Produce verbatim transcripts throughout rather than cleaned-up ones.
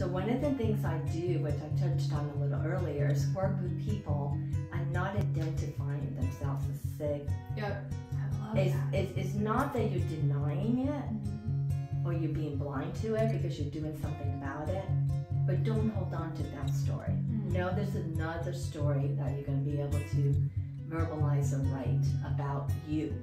So one of the things I do, which I touched on a little earlier, is work with people and not identifying themselves as sick. Yep. I love it's, that. It's, it's not that you're denying it or you're being blind to it because you're doing something about it, but don't hold on to that story. Mm. No, there's another story that you're going to be able to verbalize or write about you.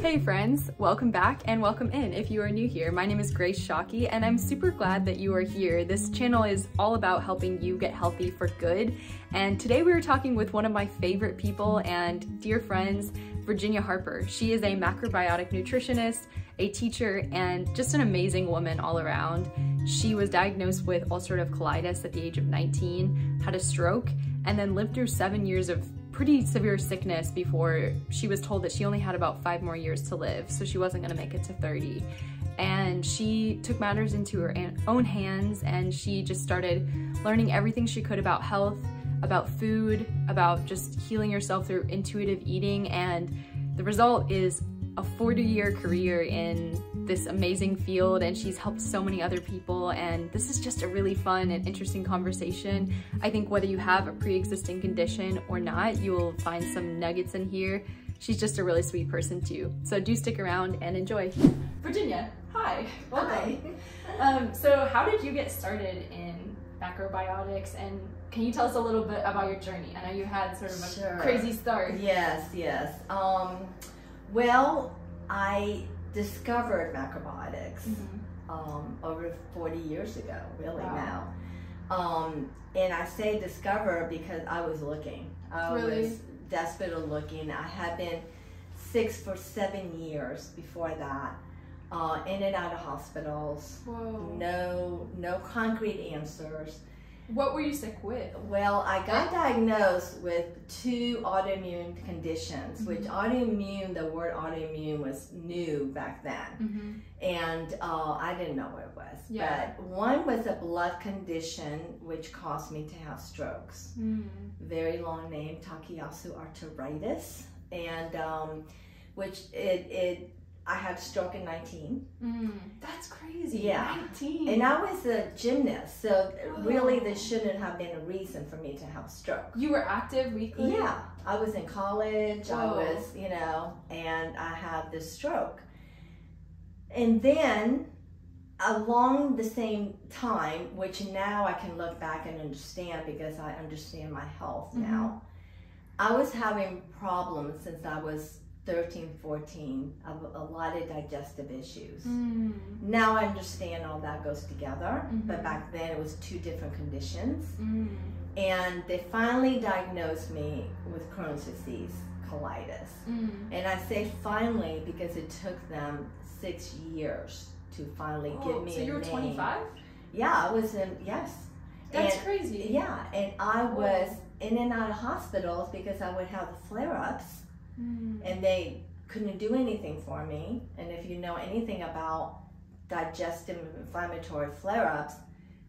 Hey friends, welcome back and welcome in if you are new here. My name is Grace Shockey and I'm super glad that you are here. This channel is all about helping you get healthy for good, and today we are talking with one of my favorite people and dear friends, Virginia Harper. She is a macrobiotic nutritionist, a teacher, and just an amazing woman all around. She was diagnosed with ulcerative colitis at the age of nineteen, had a stroke, and then lived through seven years of pretty severe sickness before she was told that she only had about five more years to live, so she wasn't gonna make it to thirty. And she took matters into her own hands, and she just started learning everything she could about health, about food, about just healing yourself through intuitive eating, and the result is a forty year career in this amazing field, and she's helped so many other people. And this is just a really fun and interesting conversation. I think whether you have a pre-existing condition or not, you'll find some nuggets in here. She's just a really sweet person too. So do stick around and enjoy. Virginia, hi, welcome. Hi. Um, so how did you get started in macrobiotics, and can you tell us a little bit about your journey? I know you had sort of a sure. crazy start. Yes, yes. Um, well, I discovered macrobiotics mm-hmm. um, over forty years ago, really wow. now. Um, and I say discover because I was looking. I really? was desperate looking. I had been sick for seven years before that, uh, in and out of hospitals. Whoa. No, no concrete answers. What were you sick with? Well, I got diagnosed with two autoimmune conditions, mm-hmm. which autoimmune, the word autoimmune was new back then. Mm-hmm. And uh, I didn't know what it was. Yeah. But one was a blood condition, which caused me to have strokes. Mm-hmm. Very long name, Takayasu Arteritis. And um, which it, it I had a stroke in nineteen. Mm, that's crazy. Yeah. nineteen. And I was a gymnast, so oh. really there shouldn't have been a reason for me to have a stroke. You were active weekly? Yeah. I was in college, oh. I was, you know, and I had this stroke. And then along the same time, which now I can look back and understand because I understand my health mm-hmm. now, I was having problems since I was thirteen, fourteen, a, a lot of digestive issues. Mm. Now I understand all that goes together, mm-hmm. but back then it was two different conditions. Mm. And they finally diagnosed me with Crohn's disease, colitis. Mm. And I say finally because it took them six years to finally oh, give me so a name. So you were twenty-five? Yeah, I was in, yes. That's and, crazy. Yeah, and I Whoa. was in and out of hospitals because I would have flare-ups. Mm. And they couldn't do anything for me. And if you know anything about digestive inflammatory flare-ups,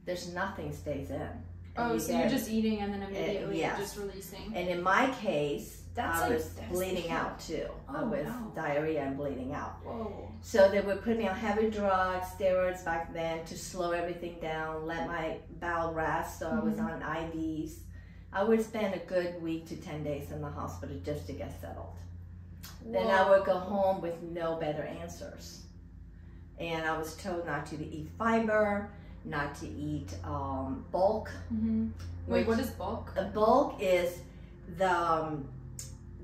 there's nothing stays in. Oh, you so get, you're just eating and then immediately it, yes. just releasing. And in my case, that's I like, was that's bleeding cute. out too. Oh, I was wow. diarrhea and bleeding out. Whoa. So they would put me on heavy drugs, steroids back then to slow everything down, let my bowel rest, so mm-hmm. I was on I Vs. I would spend a good week to ten days in the hospital just to get settled. Whoa. Then I would go home with no better answers. And I was told not to eat fiber, not to eat um, bulk. Mm-hmm. Wait, what is bulk? A bulk is the, um,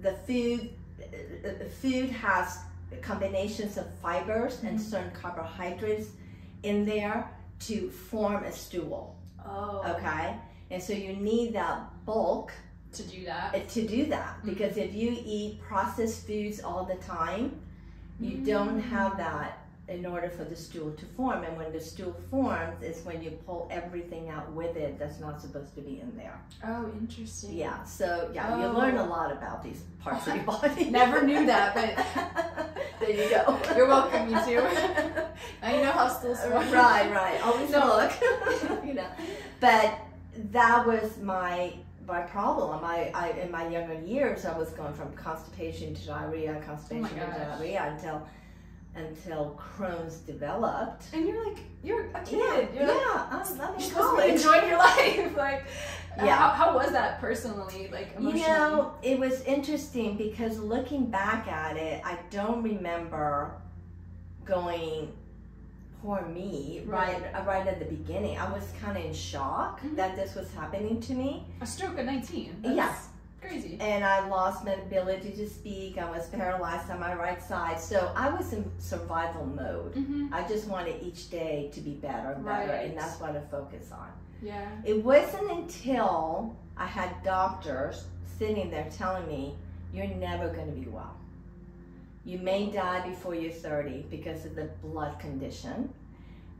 the food, uh, food has combinations of fibers mm-hmm. and certain carbohydrates in there to form a stool. Oh. Okay? And so you need that bulk to do that. To do that, because mm-hmm. if you eat processed foods all the time, you mm-hmm. don't have that in order for the stool to form. And when the stool forms, is when you pull everything out with it that's not supposed to be in there. Oh, interesting. Yeah. So yeah, oh. you learn a lot about these parts of your body. Never knew that, but there you go. You're welcome, you too. I know how stools work. Right, right. Always no. look. You know, but. That was my my problem. I, I in my younger years, I was going from constipation to diarrhea, constipation oh to diarrhea until until Crohn's developed. And you're like, you're a kid. Yeah, you're yeah. Like, I'm, I'm in college. enjoying your life. Like, yeah. How, how was that personally, like emotionally? You know, it was interesting because looking back at it, I don't remember going, poor me, right, right, right at the beginning. I was kind of in shock mm-hmm. that this was happening to me. A stroke at nineteen. Yes. Yeah. Crazy. And I lost my ability to speak. I was paralyzed on my right side. So I was in survival mode. Mm-hmm. I just wanted each day to be better and better. Right. And that's what I focus on. Yeah. It wasn't until I had doctors sitting there telling me, you're never going to be well. You may die before you're thirty because of the blood condition.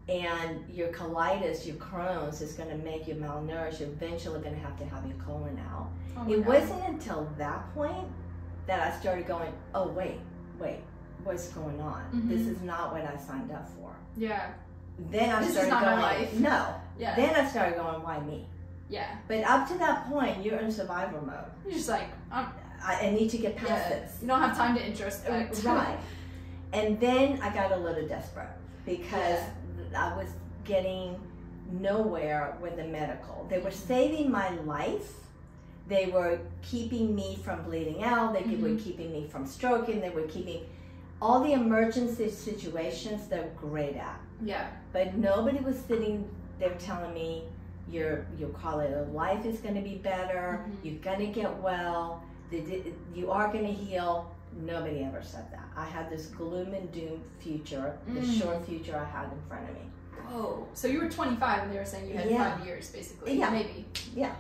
And your colitis, your Crohn's is going to make you malnourished. You're eventually going to have to have your colon out. Oh it God. wasn't until that point that I started going, oh, wait, wait, what's going on? Mm-hmm. This is not what I signed up for. Yeah. Then I this started is not going, my life. No. Yeah. Then I started going, why me? Yeah. But up to that point, you're in survival mode. You're just like, I'm, I, I need to get past yeah, this. You don't have time to introspect. Right. And then I got a little desperate because... Yeah. I was getting nowhere with the medical. They were saving my life. They were keeping me from bleeding out. They mm-hmm. were keeping me from stroking. They were keeping all the emergency situations they're great at. Yeah. But nobody was sitting there telling me your your quality of life is going to be better. Mm-hmm. You're going to get well. You are going to heal. Nobody ever said that. I had this gloom and doom future, mm. the short future I had in front of me. Oh, so you were twenty-five and they were saying you had yeah. five years, basically. Yeah. Maybe. Yeah.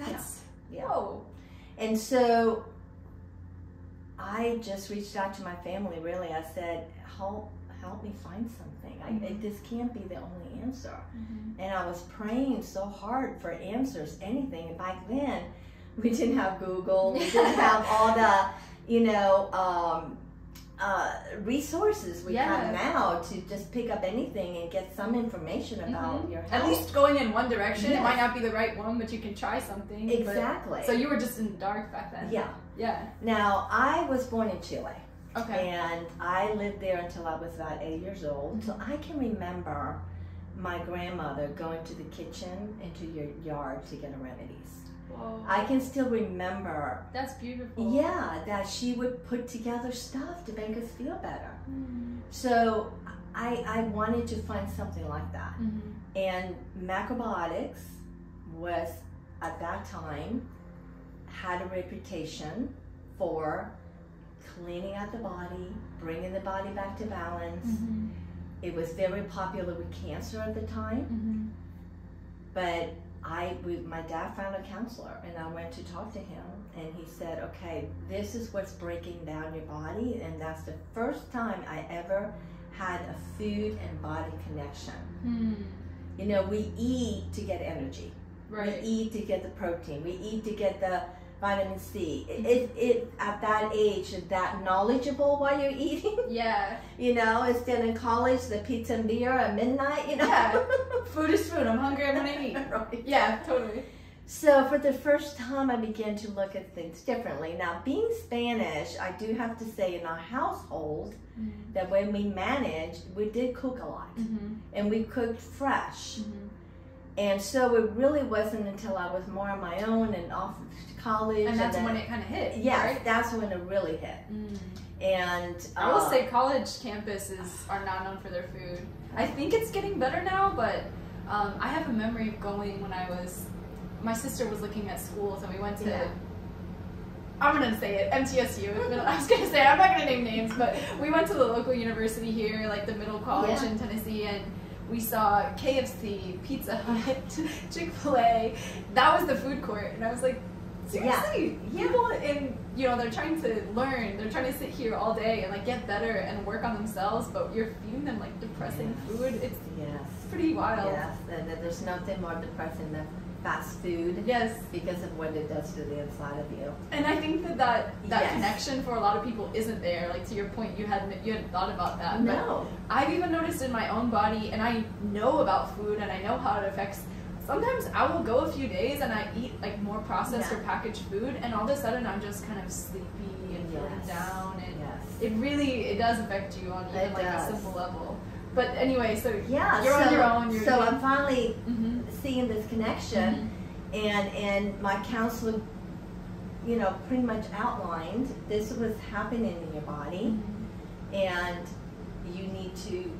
That's, yeah. whoa. And so I just reached out to my family, really. I said, help, help me find something. Mm-hmm. I, this can't be the only answer. Mm-hmm. And I was praying so hard for answers, anything. And back then, we didn't have Google. We didn't have all the... you know, um, uh, resources we yeah. have now to just pick up anything and get some information about mm-hmm. your health. At least going in one direction. Yes. It might not be the right one, but you can try something. Exactly. But, so you were just in the dark back then. Yeah. Yeah. Now, I was born in Chile. Okay. And I lived there until I was about eight years old. Mm-hmm. So I can remember my grandmother going to the kitchen, into your yard to get her remedies. Whoa. I can still remember. That's beautiful. Yeah, that she would put together stuff to make us feel better. Mm-hmm. So I, I wanted to find something like that. Mm-hmm. And macrobiotics was, at that time, had a reputation for cleaning out the body, bringing the body back to balance. Mm-hmm. It was very popular with cancer at the time. Mm-hmm. But... I, we, my dad found a counselor and I went to talk to him and he said, okay, this is what's breaking down your body, and that's the first time I ever had a food and body connection. Hmm. You know, we eat to get energy. Right. We eat to get the protein. We eat to get the vitamin C. It, it, it at that age, that knowledgeable while you're eating. Yeah. You know, instead in college, the pizza and beer at midnight, you know. Yeah. Food is food. I'm hungry. I'm going to eat. Right. Yeah, totally. So for the first time, I began to look at things differently. Now, being Spanish, I do have to say in our household mm-hmm. that when we managed, we did cook a lot. Mm-hmm. And we cooked fresh. Mm-hmm. And so it really wasn't until I was more on my own and off to college. And that's and then, when it kind of hit. Yeah, right? That's when it really hit. Mm. And uh, I will say college campuses are not known for their food. I think it's getting better now, but um, I have a memory of going when I was, my sister was looking at schools and we went to, yeah. I'm going to say it, M T S U. I was going to say it, I'm not going to name names, but we went to the local university here, like the middle college yeah. in Tennessee, and we saw K F C, Pizza Hut, Chick-fil-A. That was the food court. And I was like, seriously? Yeah. People in, you know, they're trying to learn. They're trying to sit here all day and, like, get better and work on themselves. But you're feeding them, like, depressing yes. food. It's, yes. it's pretty wild. Yes. There's nothing more depressing than fast food. Yes. Because of what it does to the inside of you. And I think that that, that yes. connection for a lot of people isn't there. Like, to your point, you hadn't, you hadn't thought about that. No. But I've even noticed in my own body, and I know about food, and I know how it affects. Sometimes I will go a few days, and I eat, like, more processed yeah. or packaged food, and all of a sudden, I'm just kind of sleepy and yes. feeling down. And yes. it really, it does affect you on even, like, a simple level. But anyway, so yeah, you're so, on your own. You're so doing, I'm finally... Mm-hmm. seeing this connection, mm-hmm. and and my counselor, you know, pretty much outlined this was happening in your body, mm-hmm. and you need to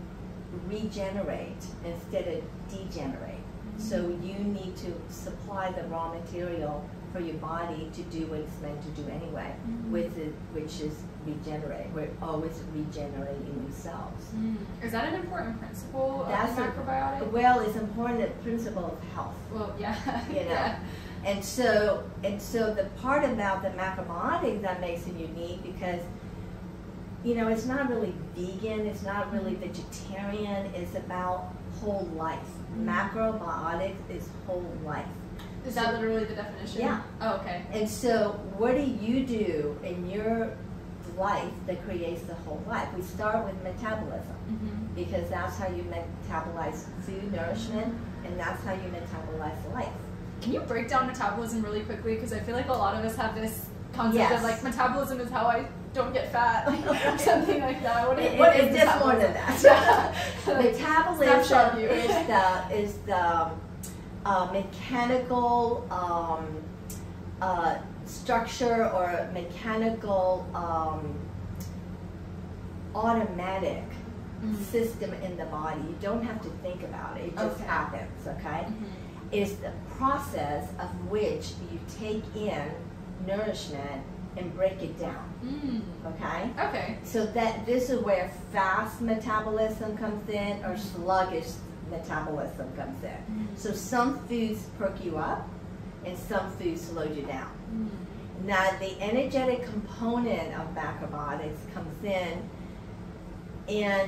regenerate instead of degenerate. Mm-hmm. So you need to supply the raw material for your body to do what it's meant to do anyway, mm-hmm. with it, which is regenerate. We're always regenerating new cells. Mm. Is that an important principle That's of macrobiotics? Well, it's important principle of health. Well, yeah. You know? Yeah. And so, and so the part about the macrobiotics that makes it unique, because, you know, it's not really vegan, it's not really vegetarian, it's about whole life. Mm. Macrobiotics is whole life. Is that literally the definition? Yeah. Oh, okay. And so what do you do in your life that creates the whole life? We start with metabolism, mm-hmm. because that's how you metabolize food, nourishment, and that's how you metabolize life. Can you break down metabolism really quickly? Because I feel like a lot of us have this concept yes. of like metabolism is how I don't get fat, or something like that. What is, it, what it, is it's just more than that. Yeah. Metabolism is the, is the Uh, mechanical um, uh, structure or mechanical um, automatic mm-hmm. system in the body. You don't have to think about it, it just okay. happens, okay? Mm-hmm. It's the process of which you take in nourishment and break it down, mm-hmm. okay? Okay. So that this is where fast metabolism comes in, or sluggish metabolism comes in. Mm-hmm. So some foods perk you up and some foods slow you down. Mm-hmm. Now the energetic component of macrobiotics comes in in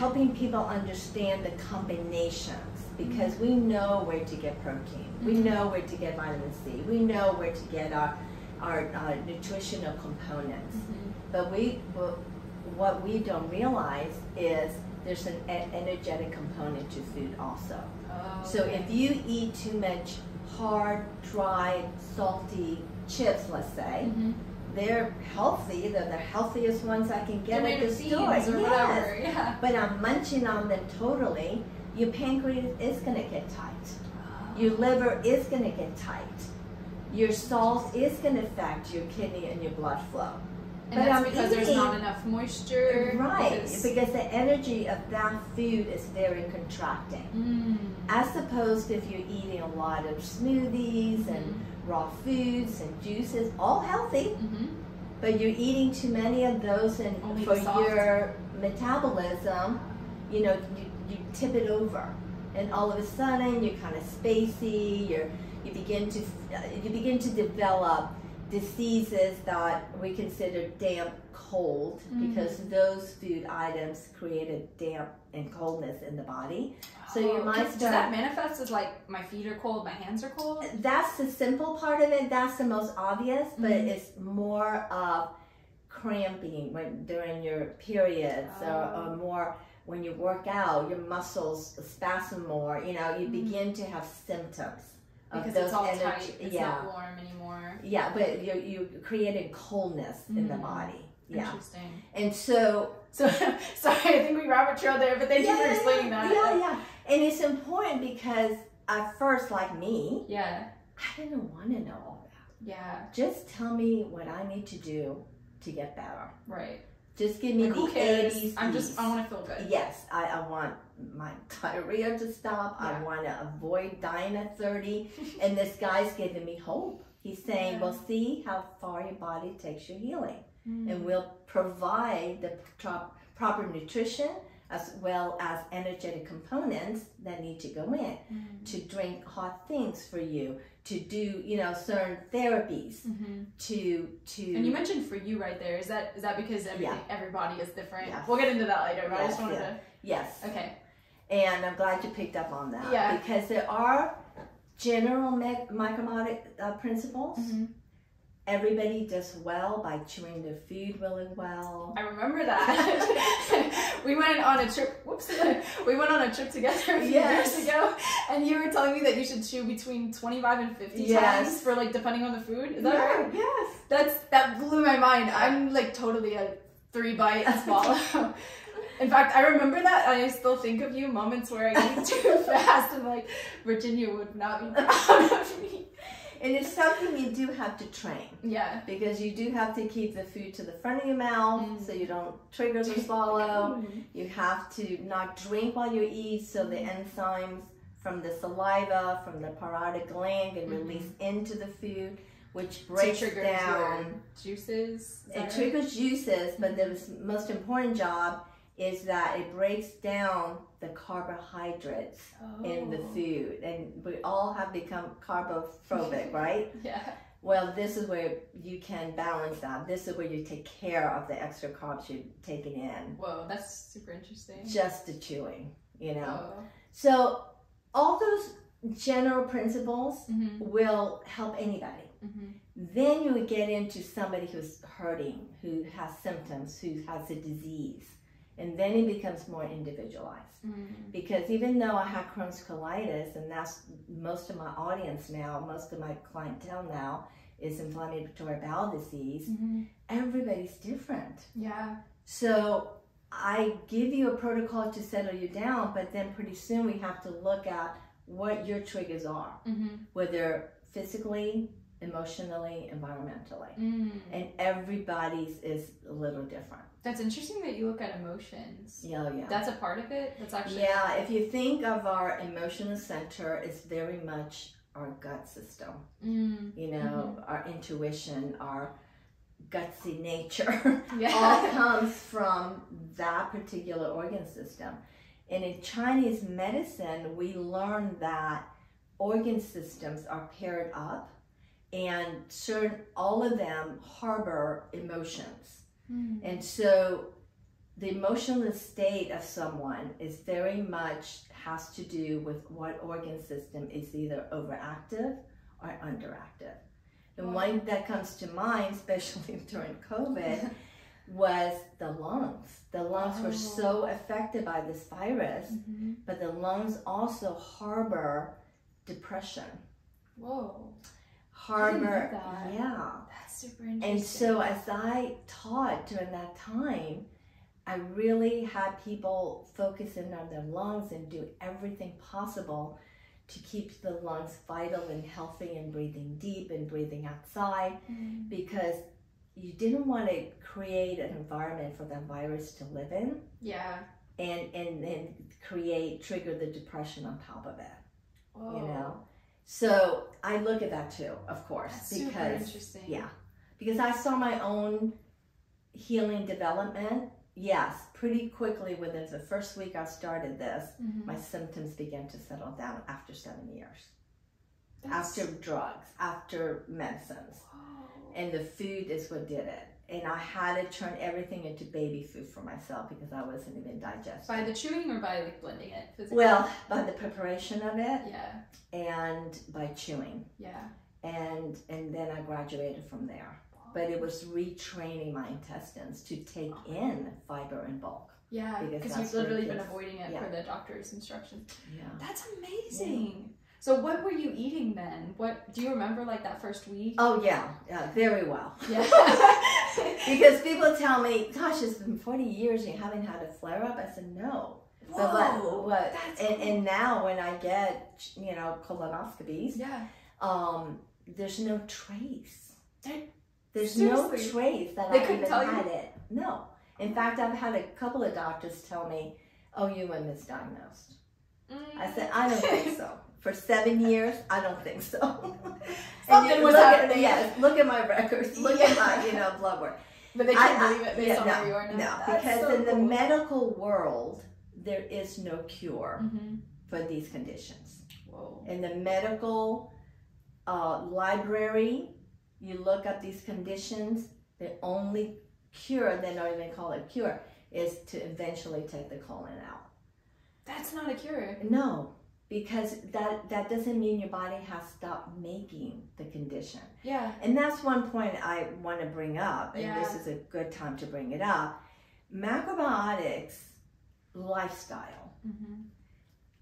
helping people understand the combinations, because mm-hmm. we know where to get protein, mm-hmm. we know where to get vitamin C, we know where to get our, our, our nutritional components. Mm-hmm. But we, what we don't realize is there's an energetic component to food also. Oh, so okay. if you eat too much hard, dry, salty chips, let's say, mm-hmm. they're healthy. They're the healthiest ones I can get at the store. Yes. Whatever, yeah. But I'm munching on them totally. Your pancreas is going to get tight. Oh. Your liver is going to get tight. Your salt is going to affect your kidney and your blood flow. And but that's I'm because eating, there's not enough moisture. Right, because, because the energy of that food is very contracting. Mm. As opposed to if you're eating a lot of smoothies mm. and raw foods and juices, all healthy, mm-hmm. but you're eating too many of those, and Only for your metabolism, you know, you, you tip it over. And all of a sudden, you're kind of spacey, you're, you, begin to, you begin to develop diseases that we consider damp cold, mm-hmm. because those food items created damp and coldness in the body. Oh, so you might start. Does that manifest as like my feet are cold, my hands are cold? That's the simple part of it. That's the most obvious, mm-hmm. but it's more of cramping when, during your periods, oh. or, or more when you work out, your muscles spasm more. You know, you mm-hmm. begin to have symptoms. Because it's all energy, tight, it's yeah. not warm anymore. Yeah, but you you created coldness mm. in the body. Yeah. Interesting. And so, so sorry, I think we rabbit trailed there, but thank yeah, you for explaining that. Yeah, yeah. And it's important because at first, like me, yeah, I didn't want to know all that. Yeah. Just tell me what I need to do to get better. Right. Just give me like, the eighties. I'm just, I want to feel good. Yes, I, I want my diarrhea to stop. Yeah. I want to avoid dying at thirty. And this guy's giving me hope. He's saying, yeah. well, see how far your body takes your healing. Mm. And we'll provide the pro proper nutrition as well as energetic components that need to go in. Mm. To drink hot things for you, to do, you know, certain therapies, mm-hmm. to, to... And you mentioned for you right there, is that is that because everything, yeah. everybody is different? Yes. We'll get into that later, but yes, I just wanted yeah. to... Yes. Okay. And I'm glad you picked up on that. Yeah. Because there are general macrobiotic uh, principles. Mm-hmm. Everybody does well by chewing their food really well. I remember that. We went on a trip, whoops, we went on a trip together a few yes. years ago, and you were telling me that you should chew between twenty-five and fifty yes. times for like, depending on the food. Is that yeah, right? Yes. That's, that blew my mind. I'm like totally a three bite swallow. In fact, I remember that, and I still think of you, moments where I eat too fast, and like, Virginia would not be proud of me. And it's something you do have to train. Yeah. Because you do have to keep the food to the front of your mouth, mm. so you don't trigger the swallow. You have to not drink while you eat, so the enzymes from the saliva, from the parotid gland, can release mm-hmm. into the food, which breaks down juices. It triggers juices, but the most important job is that it breaks down the carbohydrates oh. in the food. And we all have become carbophobic, right? Yeah. Well, this is where you can balance that. This is where you take care of the extra carbs you're taking in. Whoa, that's super interesting. Just the chewing, you know? Oh. So all those general principles mm-hmm. will help anybody. Mm-hmm. Then you would get into somebody who's hurting, who has symptoms, who has a disease. And then it becomes more individualized. Mm-hmm. Because even though I had Crohn's colitis, and that's most of my audience now, most of my clientele now is inflammatory bowel disease, mm-hmm. everybody's different. Yeah. So I give you a protocol to settle you down, but then pretty soon we have to look at what your triggers are, mm-hmm. whether physically, emotionally, environmentally. Mm. And everybody's is a little different. That's interesting that you look at emotions. Yeah, yeah. That's a part of it? That's actually... Yeah, if you think of our emotional center, it's very much our gut system. Mm. You know, mm-hmm. our intuition, our gutsy nature, yeah. all comes from that particular organ system. And in Chinese medicine, we learn that organ systems are paired up, and certain, all of them harbor emotions. Mm. And so the emotional state of someone is very much has to do with what organ system is either overactive or underactive. And oh. one that comes to mind, especially during COVID, was the lungs. The lungs oh. were so affected by this virus, mm-hmm. but the lungs also harbor depression. Whoa. Harbor, that. yeah. That's super interesting. And so as I taught during that time, I really had people focus in on their lungs and do everything possible to keep the lungs vital and healthy and breathing deep and breathing outside, mm-hmm. because you didn't want to create an environment for that virus to live in. Yeah. And and then create, trigger the depression on top of it. Whoa. You know? So I look at that too, of course, That's because super interesting. yeah, because I saw my own healing development. Yes, pretty quickly within the first week I started this, mm-hmm. my symptoms began to settle down after seven years, That's... after drugs, after medicines, Whoa. and the food is what did it. And I had to turn everything into baby food for myself because I wasn't even digesting. By the chewing or by like blending it physically? Well, by the preparation of it. Yeah. And by chewing. Yeah. And and then I graduated from there. Wow. But it was retraining my intestines to take wow. in fiber in bulk. Yeah, because you've literally been avoiding it yeah. for the doctor's instructions. Yeah. That's amazing. Yeah. So what were you eating then? What do you remember, like that first week? Oh yeah, yeah, very well. Yeah. Because people tell me, "Gosh, it's been forty years and you haven't had a flare up." I said, "No." Whoa, but what, what, that's and, cool. and now when I get, you know, colonoscopies, yeah, um, there's no trace. They're, there's seriously? no trace that they I even tell had you? it. No. In fact, I've had a couple of doctors tell me, "Oh, you were misdiagnosed." Mm. I said, "I don't think so." For seven years, I don't think so. Something and was look happening. At, yes, look at my records. Look yeah. at my, you know, blood work. But they can't I, believe it based yeah, on no, where you are now. No, because so in cool. the medical world, there is no cure mm-hmm. for these conditions. Whoa. In the medical uh, library, you look up these conditions. The only cure, they don't even call it cure, is to eventually take the colon out. That's not a cure. No. Because that, that doesn't mean your body has stopped making the condition. Yeah. And that's one point I want to bring up, and yeah. this is a good time to bring it up. Macrobiotics lifestyle mm-hmm.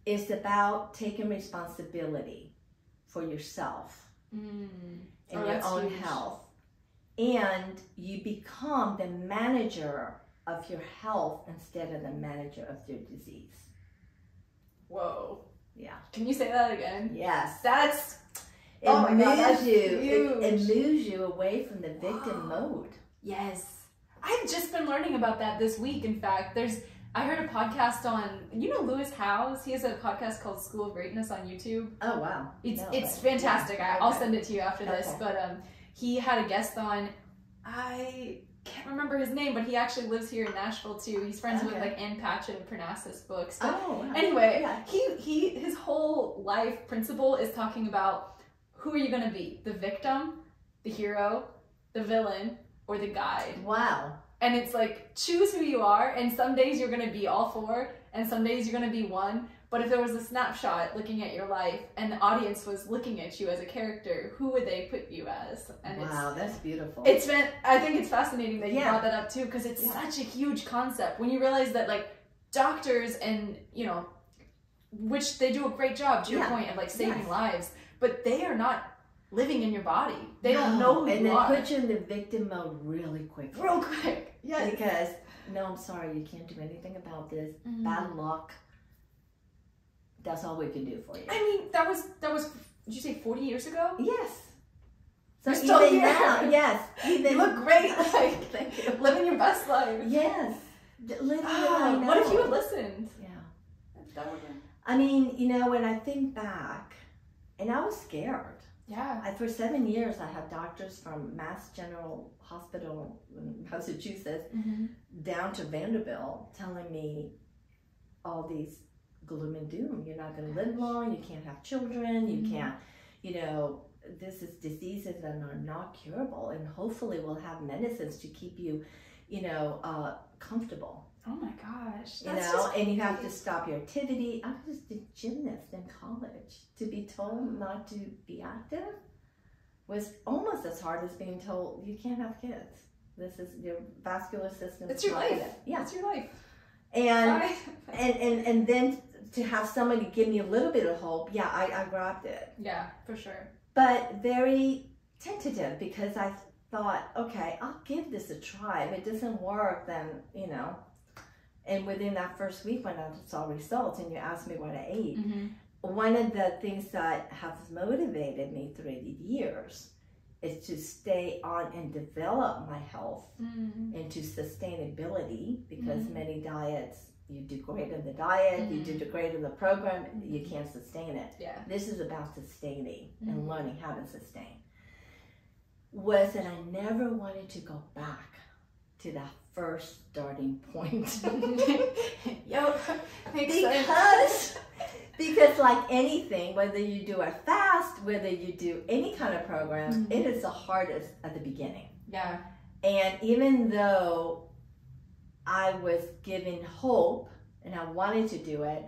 is about taking responsibility for yourself mm. and oh, your own huge. health. And you become the manager of your health instead of the manager of your disease. Whoa. Yeah. Can you say that again? Yes. That's, it oh moves God, that's you, it, it moves you away from the victim Whoa. mode. Yes. I've just been learning about that this week. In fact, there's, I heard a podcast on, you know, Lewis Howes, he has a podcast called School of Greatness on YouTube. Oh, wow. It's, no, it's fantastic. Yeah. I'll okay. send it to you after okay. this, but, um, he had a guest on, I can't remember his name, but he actually lives here in Nashville too. He's friends okay. with like Anne and Parnassus books. But oh, wow. Anyway, yeah. he, he, his whole life principle is talking about who are you going to be? The victim, the hero, the villain, or the guide. Wow. And it's like, choose who you are, and some days you're going to be all four, and some days you're going to be one. But if there was a snapshot looking at your life, and the audience was looking at you as a character, who would they put you as? And wow, it's, that's beautiful. It's been, I think it's fascinating that you yeah. brought that up too, because it's yeah. such a huge concept. When you realize that, like, doctors and, you know, which they do a great job, to yeah. your point, of, like, saving yes. lives, but they are not living in your body. They no. don't know who and you are. And they put you in the victim mode really quick. Real quick. Yeah. Because, no, I'm sorry, you can't do anything about this. Mm-hmm. Bad luck. That's all we can do for you. I mean, that was, that was, did you say forty years ago? Yes. So You're still even here. now, yes. Even you look great, like, thank you. Living your best life. Yes. Living oh, what if you had listened? Yeah. That would been... I mean, you know, when I think back, and I was scared. Yeah. I, for seven years, I had doctors from Mass General Hospital in Massachusetts mm-hmm. down to Vanderbilt telling me all these gloom and doom. You're not going to live long. You can't have children. You mm-hmm. can't, you know, this is diseases that are not curable. And hopefully we'll have medicines to keep you, you know, uh, comfortable. Oh my gosh. That's you know, just and you have to stop your activity. I was a gymnast in college. To be told not to be active was almost as hard as being told you can't have kids. This is your vascular system. It's your life. Yeah. It's your life. And, and, and, and then to have somebody give me a little bit of hope, yeah, I, I grabbed it. Yeah, for sure. But very tentative because I thought, okay, I'll give this a try. If it doesn't work, then, you know. And within that first week when I saw results and you asked me what I ate, mm-hmm. one of the things that have motivated me through the years is to stay on and develop my health mm-hmm. into sustainability, because mm-hmm. many diets, you do great in the diet, mm-hmm. you do great in the program, mm-hmm. you can't sustain it. Yeah. This is about sustaining mm-hmm. and learning how to sustain. Was that I never wanted to go back to that first starting point. Yep. Because, because like anything, whether you do a fast, whether you do any kind of program, mm-hmm. it is the hardest at the beginning. Yeah. And even though I was given hope and I wanted to do it,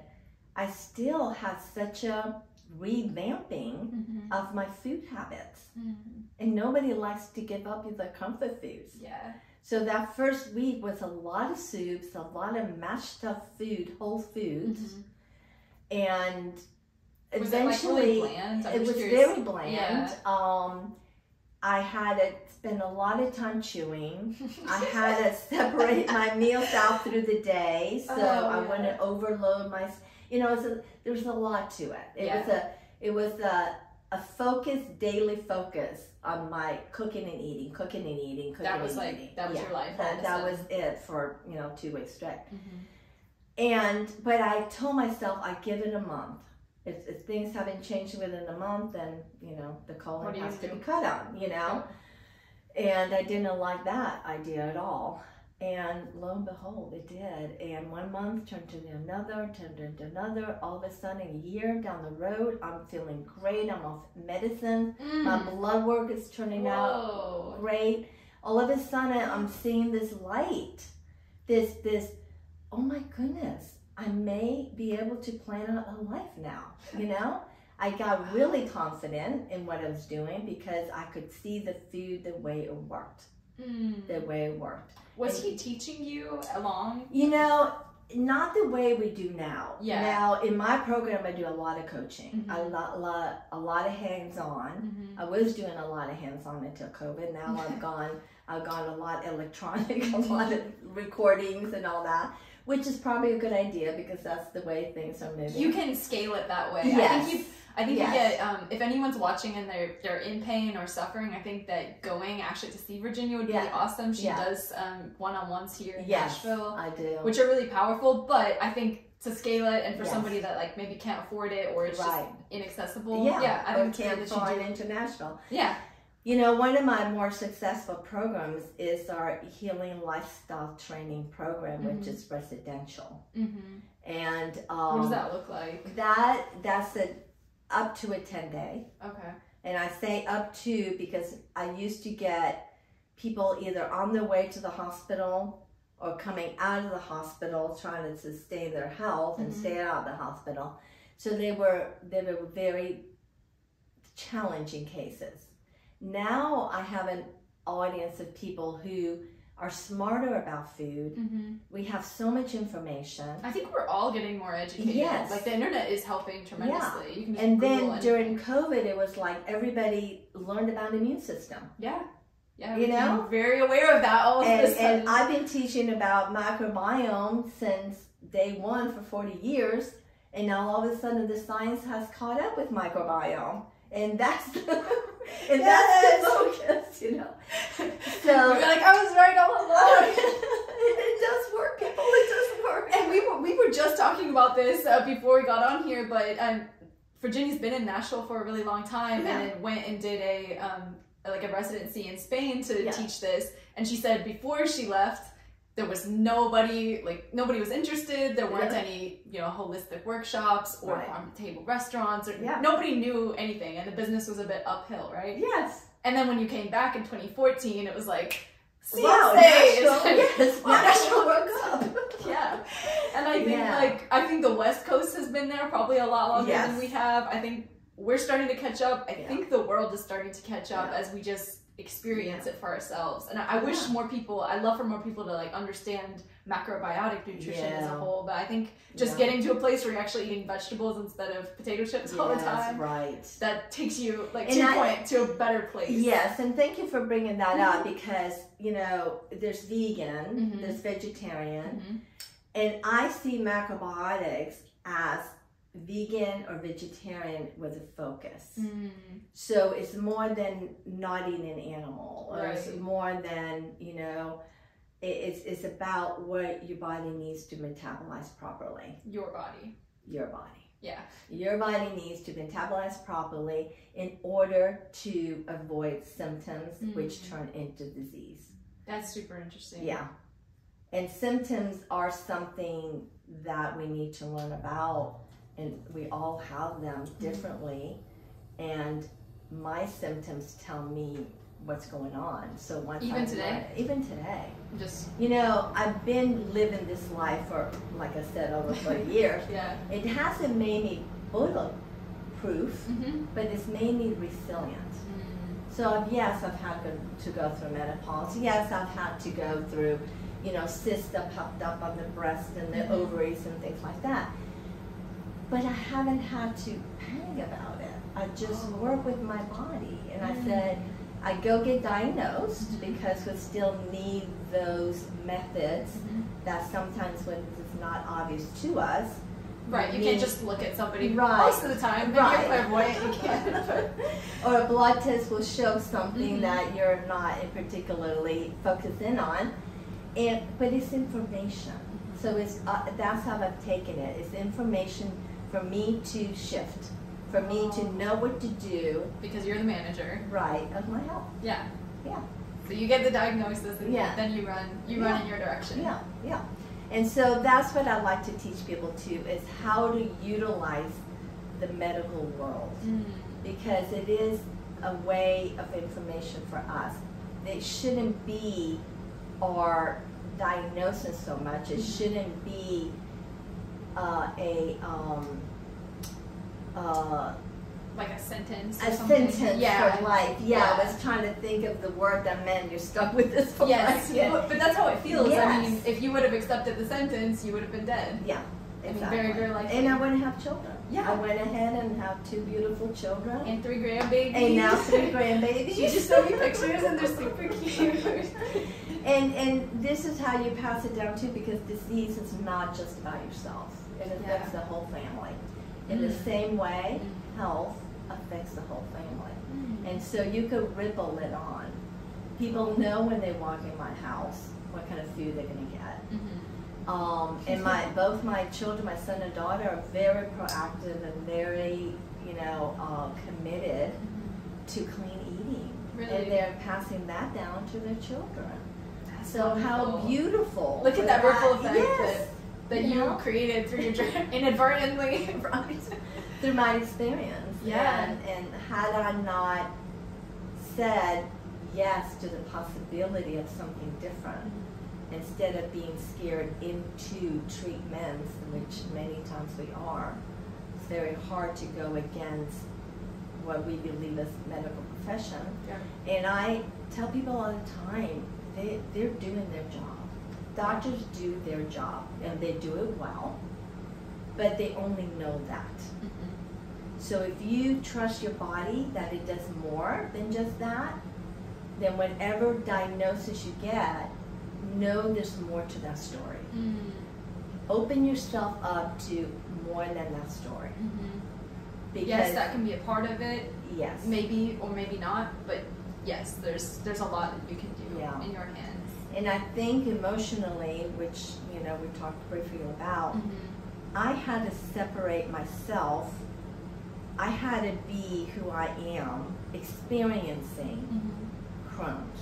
I still had such a revamping mm-hmm. of my food habits. Mm-hmm. And nobody likes to give up their comfort foods. Yeah. So that first week was a lot of soups, a lot of mashed up food, whole foods, mm-hmm. and was eventually it, like really bland? it was curious. very bland. Yeah. Um, I had to spend a lot of time chewing. I had to separate my meals out through the day, so oh, yeah. I wouldn't overload my. You know, it's a, there was a lot to it. It yeah. was a, it was a, a focus, daily focus on my cooking and eating, cooking and eating, cooking that was and like, eating. That was yeah, your life. That, that was it for, you know, two weeks straight. Mm-hmm. And, but I told myself I'd give it a month. If, if things haven't changed within a month, then, you know, the colon has to be cut out, you know? Yeah. And I didn't like that idea at all. And lo and behold, it did. And one month turned into another, turned into another. All of a sudden, a year down the road, I'm feeling great. I'm off medicine. Mm. My blood work is turning Whoa. out great. All of a sudden, I'm seeing this light. This, this, oh my goodness, I may be able to plan out a life now, you know? I got really confident in what I was doing because I could see the food the way it worked. Mm. The way it worked. Was and, he teaching you along? You know, not the way we do now. Yeah. Now in my program, I do a lot of coaching, mm-hmm. a lot, lot, a lot of hands-on. Mm-hmm. I was doing a lot of hands-on until COVID. Now I've gone, I've gone a lot electronic, a lot of recordings and all that, which is probably a good idea because that's the way things are moving. You can scale it that way. Yes. I think you, I think yes. you get, um, if anyone's watching and they're, they're in pain or suffering, I think that going actually to see Virginia would yeah. be awesome. She yeah. does um, one-on-ones here in yes, Nashville, I do. which are really powerful, but I think to scale it and for yes. somebody that like maybe can't afford it or it's right. just inaccessible. Yeah, yeah I think can't fly into Nashville. Yeah. You know, one of my more successful programs is our healing lifestyle training program, mm-hmm. which is residential. Mm-hmm. And um, what does that look like? That that's a up to a ten day. Okay. And I say up to because I used to get people either on their way to the hospital or coming out of the hospital trying to sustain their health mm-hmm. and stay out of the hospital. So they were they were very challenging cases. Now I have an audience of people who are smarter about food. Mm-hmm. We have so much information. I think we're all getting more educated. Yes. Like the internet is helping tremendously. Yeah. You can just and Google then anything. During COVID, it was like everybody learned about the immune system. Yeah. Yeah. You know? I'm very aware of that all and, of a sudden. And I've been teaching about microbiome since day one for forty years. And now all of a sudden the science has caught up with microbiome. And that's the, and yes. that's the focus, you know. So you're like, I was right all along. it, it does work, people. It does work. And we were we were just talking about this uh, before we got on here, but um, Virginia's been in Nashville for a really long time, yeah. and then went and did a um like a residency in Spain to yeah. teach this. And she said before she left, there was nobody like nobody was interested. There weren't really? any you know holistic workshops or right. farm to table restaurants or yeah. nobody knew anything, and the business was a bit uphill, right? Yes. And then when you came back in twenty fourteen, it was like, wow, Nashville, yes, Nashville woke up. yeah. And I think yeah. like I think the West Coast has been there probably a lot longer yes. than we have. I think we're starting to catch up. I yeah. think the world is starting to catch up yeah. as we just. experience yeah. it for ourselves, and I, I wish yeah. more people. I love for more people to like understand macrobiotic nutrition yeah. as a whole. But I think just yeah. getting to a place where you're actually eating vegetables instead of potato chips yes, all the time, right? That takes you like to, I, point, to a better place. Yes, and thank you for bringing that mm-hmm. up because you know there's vegan, mm-hmm. there's vegetarian, mm-hmm. and I see macrobiotics as vegan or vegetarian with a focus. Mm. So it's more than not eating an animal or right. it's more than, you know, it, it's, it's about what your body needs to metabolize properly. Your body. Your body. Yeah. Your body needs to metabolize properly in order to avoid symptoms mm. which turn into disease. That's super interesting. Yeah. And symptoms are something that we need to learn about. And we all have them differently, and my symptoms tell me what's going on. So once even I today, it, even today, just you know, I've been living this life for, like I said, over forty years. Yeah, it hasn't made me bulletproof, mm-hmm. but it's made me resilient. Mm-hmm. So yes, I've had to go through menopause. Yes, I've had to go through, you know, cysts that popped up on the breast and the ovaries and things like that. But I haven't had to panic about it. I just oh. work with my body. And I said, I go get diagnosed mm-hmm. because we still need those methods mm-hmm. that sometimes when it's not obvious to us. Right, you means, can't just look at somebody right, most of the time. Right. You're clairvoyant, you can't. Or a blood test will show something mm-hmm. that you're not particularly focused in on. And, but it's information. So it's, uh, that's how I've taken it. It's information for me to shift, for me to know what to do. Because you're the manager. Right, of my health. Yeah. Yeah. So you get the diagnosis and yeah. then you run you yeah. run in your direction. Yeah, yeah. And so that's what I like to teach people too, is how to utilize the medical world. Mm. Because it is a way of information for us. It shouldn't be our diagnosis so much. It shouldn't be Uh, a um, uh, like a sentence or a something. A sentence yeah. for life. Yeah, yeah, I was trying to think of the word that meant you're stuck with this for yes. life. Yes, but that's how it feels. Yes. I mean, if you would have accepted the sentence, you would have been dead. Yeah, exactly. I mean, very, very likely. And I wouldn't have children. Yeah. I went ahead and have two beautiful children. And three grandbabies. And now three grandbabies. She just showed me pictures and they're super cute. And, and this is how you pass it down too, because disease is not just about yourself. It affects yeah. the whole family. In mm. the same way, mm. health affects the whole family. Mm. And so you could ripple it on. People know when they walk in my house what kind of food they're going to get. Mm-hmm. um, and my both my children, my son and daughter, are very proactive and very, you know, uh, committed mm-hmm. to clean eating. Really? And they're passing that down to their children. That's so wonderful. How beautiful. Look at that, that ripple effect. Yes. That you yeah. created through your journey inadvertently, right? Through my experience. Yeah. And, and had I not said yes to the possibility of something different, mm-hmm. instead of being scared into treatments, which many times we are, it's very hard to go against what we believe is medical profession. Yeah. And I tell people all the time, they, they're doing their job. Doctors do their job, and they do it well, but they only know that. Mm-hmm. So if you trust your body that it does more than just that, then whatever diagnosis you get, know there's more to that story. Mm-hmm. Open yourself up to more than that story. Mm-hmm. Because yes, that can be a part of it. Yes. Maybe or maybe not, but yes, there's, there's a lot that you can do yeah. in your hands. And I think emotionally, which, you know, we talked briefly about, mm-hmm. I had to separate myself. I had to be who I am, experiencing mm-hmm. Crohn's,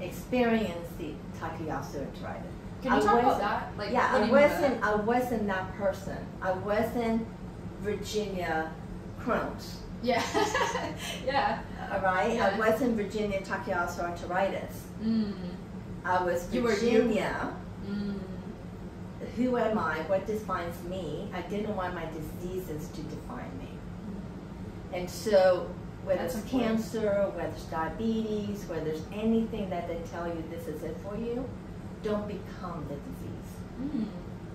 experiencing Takayasu Arteritis. Can you talk about that? Like, yeah, I wasn't, I wasn't that person. I wasn't Virginia Crohn's. Yeah, yeah. All right? Yeah. I wasn't Virginia Takayasu Arteritis. Mm. I was Virginia. You were you. Mm. Who am I? What defines me? I didn't want my diseases to define me. Mm. And so, whether That's it's important. cancer, whether it's diabetes, whether it's anything that they tell you this is it for you, don't become the disease. Mm.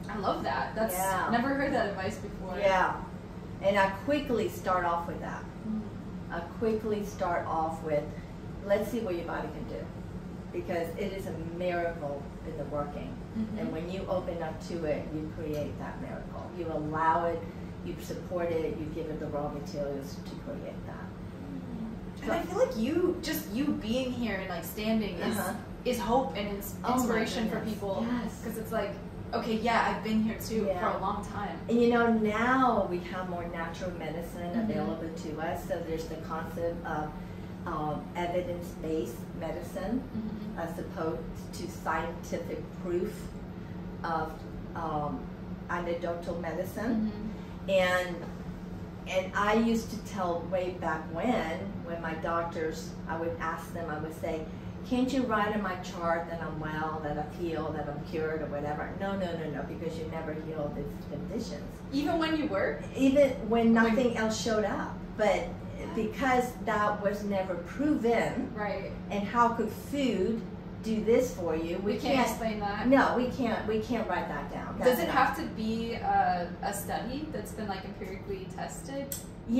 I love that. That's yeah. never heard that advice before. Yeah. And I quickly start off with that. Mm. I quickly start off with, let's see what your body can do. Because it is a miracle in the working. Mm-hmm. And when you open up to it, you create that miracle. You allow it, you support it, you give it the raw materials to create that. Mm-hmm. So, and I feel like you, just you being here and like standing uh-huh. is, is hope and is inspiration oh for people. Yes. Because it's like, okay, yeah, I've been here too yeah. for a long time. And you know, now we have more natural medicine mm-hmm. available to us, so there's the concept of Um, evidence-based medicine mm-hmm. as opposed to scientific proof of um, anecdotal medicine. Mm-hmm. And and I used to tell way back when, when my doctors, I would ask them, I would say, can't you write in my chart that I'm well, that I've healed, that I'm cured, or whatever? No, no, no, no, because you never healed these conditions. Even when you were? Even when nothing when... else showed up. But because that was never proven, right? And how could food do this for you? We, we can't, can't explain that. No, we can't. We can't write that down. That's Does it not. have to be a, a study that's been like empirically tested?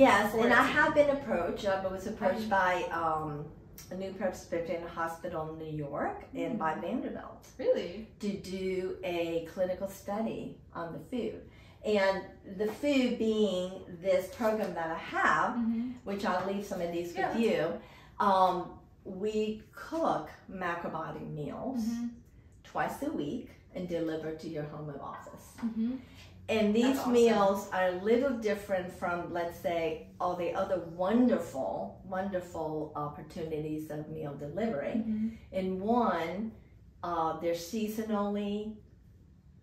Yes, and I have been approached. I was approached by um, a new presbyterian hospital in New York and by Vanderbilt. Really? To do a clinical study on the food. And the food being this program that I have, mm-hmm. which I'll leave some of these yeah. with you, um, we cook macrobiotic meals mm-hmm. twice a week and deliver to your home of office. Mm-hmm. And these awesome. meals are a little different from, let's say, all the other wonderful, wonderful opportunities of meal delivery. Mm-hmm. And one, uh, they're seasonally,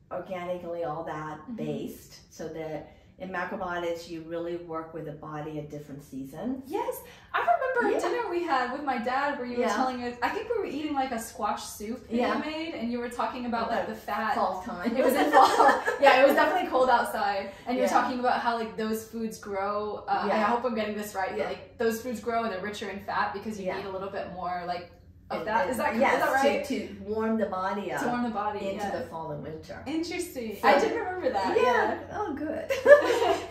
organically, all that mm-hmm. based, so that in macrobiotics you really work with the body at different seasons. Yes, I remember remember yeah. a dinner we had with my dad where you yeah. were telling us, I think we were eating like a squash soup that yeah. you made, and you were talking about like the fat. Fall time. It was in fall. Yeah, it was definitely cold outside. And you were yeah. talking about how like those foods grow. Uh, yeah. I hope I'm getting this right. Yeah. But, like those foods grow and they're richer in fat because you yeah. eat a little bit more like of and, that. And is that, yes, is that right? To, to warm the body up. To warm the body into yeah. the fall and winter. Interesting. So, I did remember that. Yeah. yeah. Oh, good.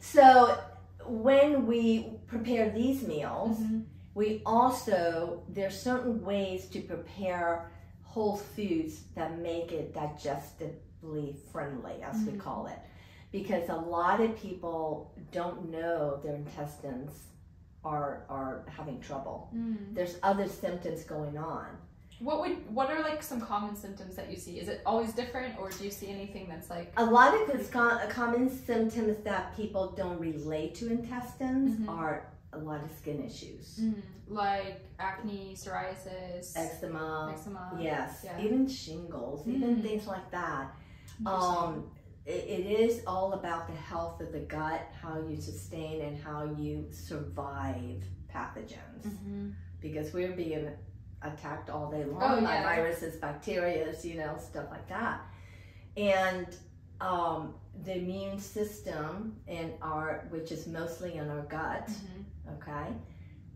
So when we prepare these meals, mm-hmm. we also, there's certain ways to prepare whole foods that make it digestively friendly, as mm-hmm. we call it, because a lot of people don't know their intestines are are having trouble. Mm-hmm. There's other symptoms going on. What would what are like some common symptoms that you see? Is it always different, or do you see anything that's like a lot of it's com common symptoms that people don't relate to intestines mm-hmm. are a lot of skin issues mm-hmm. like acne, psoriasis, eczema, eczema. Yes, yeah. even shingles, mm-hmm. even things like that. Um, it, it is all about the health of the gut, how you sustain and how you survive pathogens, mm-hmm. because we're being attacked all day long oh, by yeah. viruses, bacteria, you know, stuff like that. And um, the immune system in our, which is mostly in our gut, mm-hmm. okay,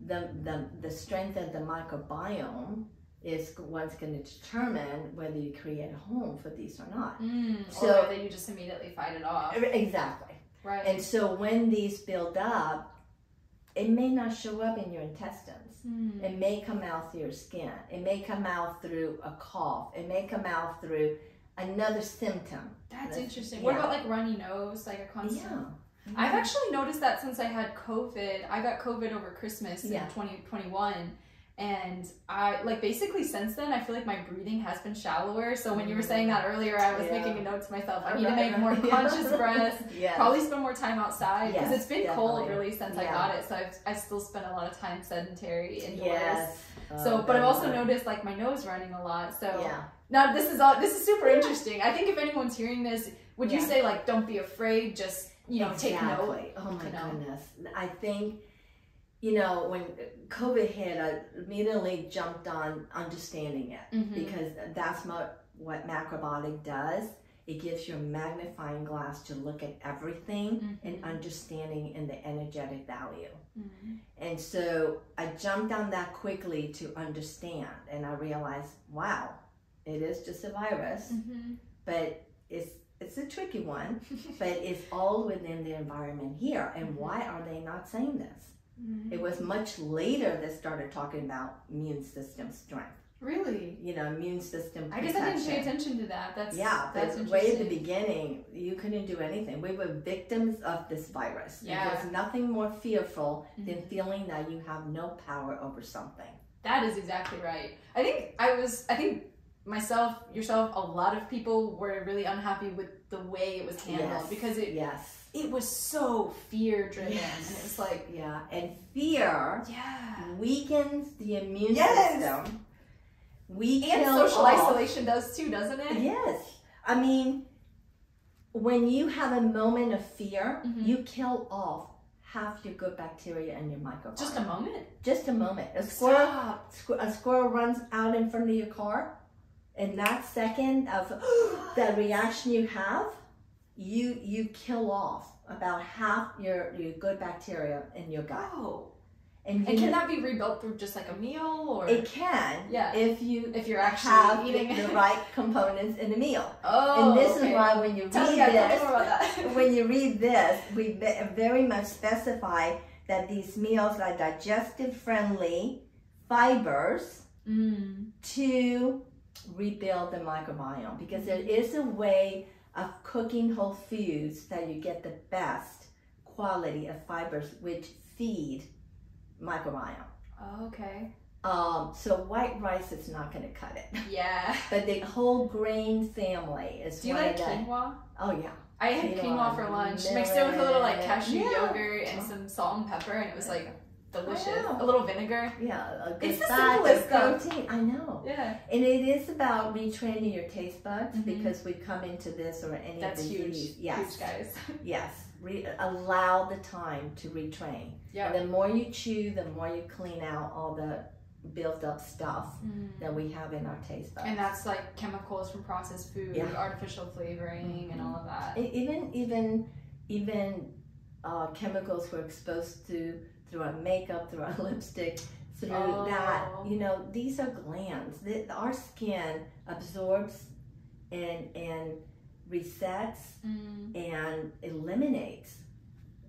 the, the, the strength of the microbiome is what's going to determine whether you create a home for these or not. Mm, so, or whether you just immediately fight it off. Exactly. Right. And so when these build up, it may not show up in your intestines. Mm. It may come out through your skin. It may come out through a cough. It may come out through another symptom. That's, That's interesting. Yeah. What about like runny nose, like a constant? Yeah. Mm-hmm. I've actually noticed that since I had COVID. I got COVID over Christmas yeah. in twenty twenty-one. And I like basically since then, I feel like my breathing has been shallower. So when you were saying that earlier, I was yeah. making a note to myself, I need to make more conscious breaths, yes. probably spend more time outside because yes, it's been definitely. cold really since yeah. I got it. So I've, I still spent a lot of time sedentary indoors. Yes. So, oh, but I've also noticed like my nose running a lot. So yeah. now this is all, this is super interesting. I think if anyone's hearing this, would yeah. you say like, don't be afraid, just, you know, exactly. take note. Oh my know. goodness. I think, you know, when COVID hit, I immediately jumped on understanding it mm-hmm. because that's what, what macrobiotic does. It gives you a magnifying glass to look at everything mm-hmm. and understanding in the energetic value. Mm-hmm. And so I jumped on that quickly to understand, and I realized, wow, it is just a virus, mm-hmm. but it's it's a tricky one, but it's all within the environment here. And mm-hmm. why are they not saying this? Mm-hmm. It was much later that started talking about immune system strength. Really? You know, immune system protection. I guess I didn't pay attention to that. That's yeah, that's but way at the beginning, you couldn't do anything. We were victims of this virus. Yeah. There's nothing more fearful mm-hmm. than feeling that you have no power over something. That is exactly right. I think I was, I think myself, yourself, a lot of people were really unhappy with the way it was handled yes. because it... Yes. It was so fear-driven, yes. and it was like... Yeah, and fear yeah. weakens the immune yes. system. We and social off. isolation does too, doesn't it? Yes. I mean, when you have a moment of fear, mm-hmm. you kill off half your good bacteria and your microbiome. Just a moment? Just a moment. A squirrel, squ a squirrel runs out in front of your car, and that second of the reaction you have, you you kill off about half your, your good bacteria in your gut. Oh. And, and can that be rebuilt through just like a meal? Or it can. Yeah. If you if you're actually have eating the right components in the meal. Oh. And this okay. is why when you Tell read this, about when you read this, we very much specify that these meals are digestive friendly fibers mm. to rebuild the microbiome, because there is a way of cooking whole foods that you get the best quality of fibers which feed microbiome. Oh, okay. Um, so white rice is not going to cut it. Yeah. But the whole grain family is. Do you like quinoa? Oh yeah. I had quinoa, quinoa for lunch, never. mixed it with a little like cashew yeah. yogurt and some salt and pepper, and it was like delicious. Wow. A little vinegar. Yeah. A good it's fat, the simplest protein. I know. Yeah. And it is about retraining your taste buds mm-hmm. because we come into this or any That's of these. That's huge. Yes. Huge, guys. Yes. re allow the time to retrain. Yeah. And the more you chew, the more you clean out all the built up stuff mm. that we have in our taste buds. And that's like chemicals from processed food, yeah. artificial flavoring mm-hmm. and all of that. It, even even even uh, chemicals we're exposed to through our makeup, through our lipstick, through oh. that, you know, these are glands. The, our skin absorbs and and resets mm. and eliminates.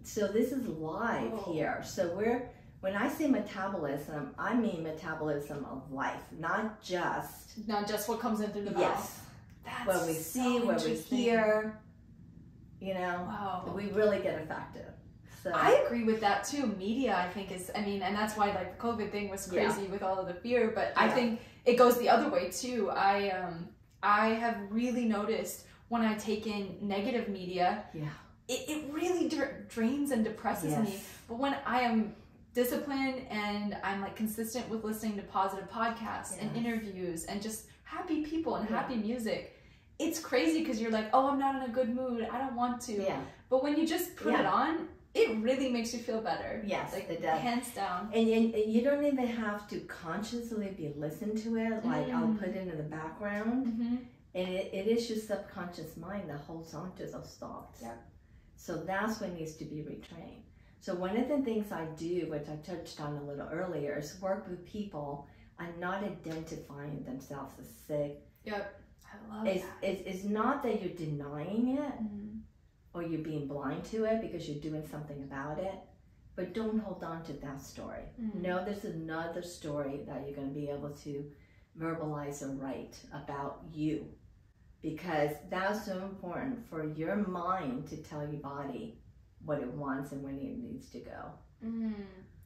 So this is live oh. here. So we're when I say metabolism, I mean metabolism of life, not just not just what comes in through the mouth. Yes, that's what we so see, what we hear. You know, wow. we really get affected. So I agree with that too. Media, I think is, I mean, and that's why like the COVID thing was crazy yeah. with all of the fear. But yeah. I think it goes the other way too. I um I have really noticed when I take in negative media, yeah, it, it really dra drains and depresses yes. me. But when I am disciplined and I'm like consistent with listening to positive podcasts yes. and interviews and just happy people and yeah. happy music, it's crazy because you're like, oh, I'm not in a good mood, I don't want to. Yeah. But when you just put yeah. it on, it really makes you feel better. Yes, like, it does. Hands down. And, and, and you don't even have to consciously be listening to it. Like mm. I'll put it in the background. Mm-hmm. And it, it is your subconscious mind that holds on to those thoughts. Yeah. So that's what needs to be retrained. So one of the things I do, which I touched on a little earlier, is work with people and not identifying themselves as sick. Yep. I love it's, that. It's, it's not that you're denying it mm-hmm. or you're being blind to it because you're doing something about it, but don't hold on to that story. Mm-hmm. No, there's another story that you're going to be able to verbalize or write about you. Because that's so important for your mind to tell your body what it wants and when it needs to go. Mm.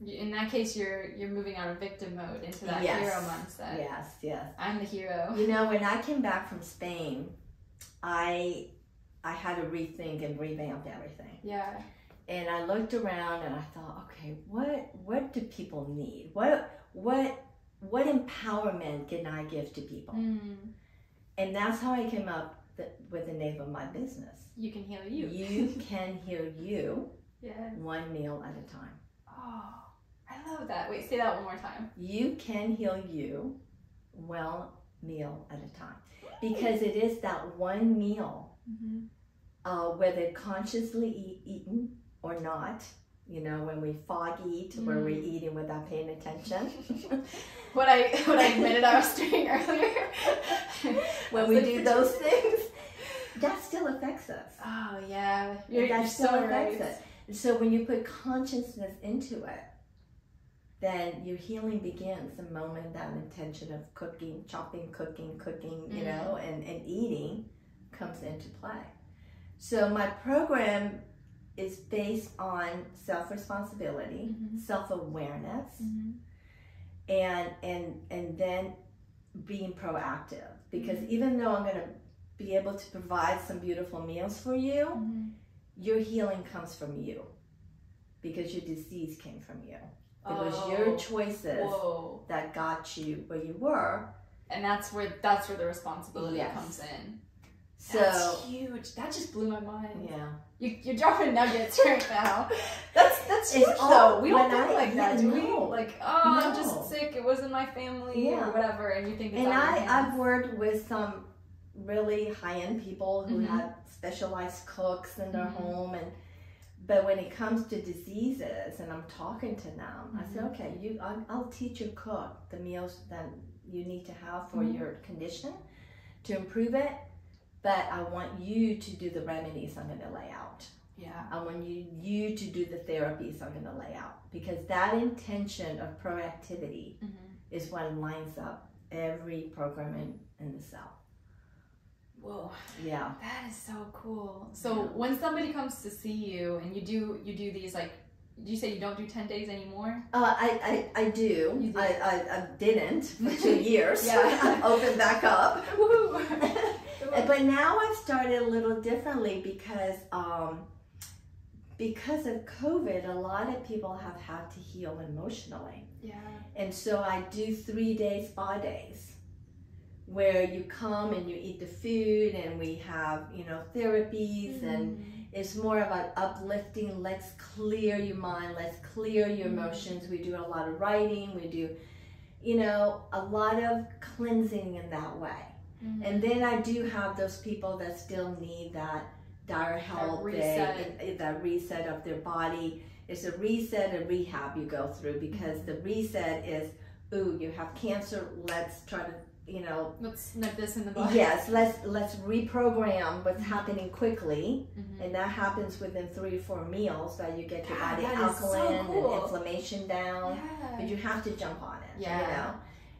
In that case, you're you're moving out of victim mode into that yes. hero mindset. Yes, yes. I'm the hero. You know, when I came back from Spain, I I had to rethink and revamp everything. Yeah. And I looked around and I thought, okay, what what do people need? What what what empowerment can I give to people? Mm. And that's how I came up the, with the name of my business. You Can Heal You. You Can Heal You, yeah. one meal at a time. Oh, I love that. Wait, say that one more time. You can heal you, one meal at a time. Because it is that one meal, mm-hmm. uh, whether consciously eat, eaten or not, you know, when we fog eat, mm. where we're eating without paying attention. what I what I admitted I was doing earlier. when we do those things, that still affects us. Oh yeah, you're, that you're still so affects right. us. So when you put consciousness into it, then your healing begins the moment that intention of cooking, chopping, cooking, cooking, you mm. know, and, and eating comes into play. So my program is based on self-responsibility, mm-hmm. self-awareness, mm-hmm. and and and then being proactive. Because mm-hmm. even though I'm going to be able to provide some beautiful meals for you, mm-hmm. your healing comes from you, because your disease came from you. It oh. was your choices Whoa. That got you where you were, and that's where that's where the responsibility yes. comes in. So that's huge. That just blew my mind. Yeah, you, you're dropping nuggets right now. That's that's huge it's all, though. We don't think I, like that, yeah, do we? No. Like, oh, no. I'm just sick. It wasn't my family yeah. or whatever. And you think. It's and I I've worked with some really high end people who mm-hmm. have specialized cooks in their mm-hmm. home, and but when it comes to diseases, and I'm talking to them, mm-hmm. I said, okay, you, I'll, I'll teach you cook the meals that you need to have for mm-hmm. your condition to improve it. But I want you to do the remedies I'm going to lay out. Yeah. I want you, you to do the therapies I'm going to lay out. Because that intention of proactivity mm-hmm. is what lines up every program in, in the cell. Whoa. Yeah. That is so cool. So yeah. when somebody comes to see you and you do you do these like, you say you don't do ten days anymore? Uh, I, I, I do. You do. I, I, I didn't for two years. yeah. I opened back up. Woo. But now I've started a little differently because um, because of COVID, a lot of people have had to heal emotionally. Yeah. And so I do three-day spa days where you come and you eat the food and we have, you know, therapies mm-hmm. and It's more of an uplifting, let's clear your mind, let's clear your emotions. We do a lot of writing, we do, you know, a lot of cleansing in that way. Mm-hmm. And then I do have those people that still need that dire help, that reset. They, that reset of their body. It's a reset and rehab you go through, because the reset is, ooh, you have cancer, let's try to, you know, let's snip this in the body. Yes, let's let's reprogram what's happening quickly, mm-hmm. and that happens within three or four meals that you get your God, body alkaline so cool. and inflammation down. Yeah. But you have to jump on it, yeah. you know.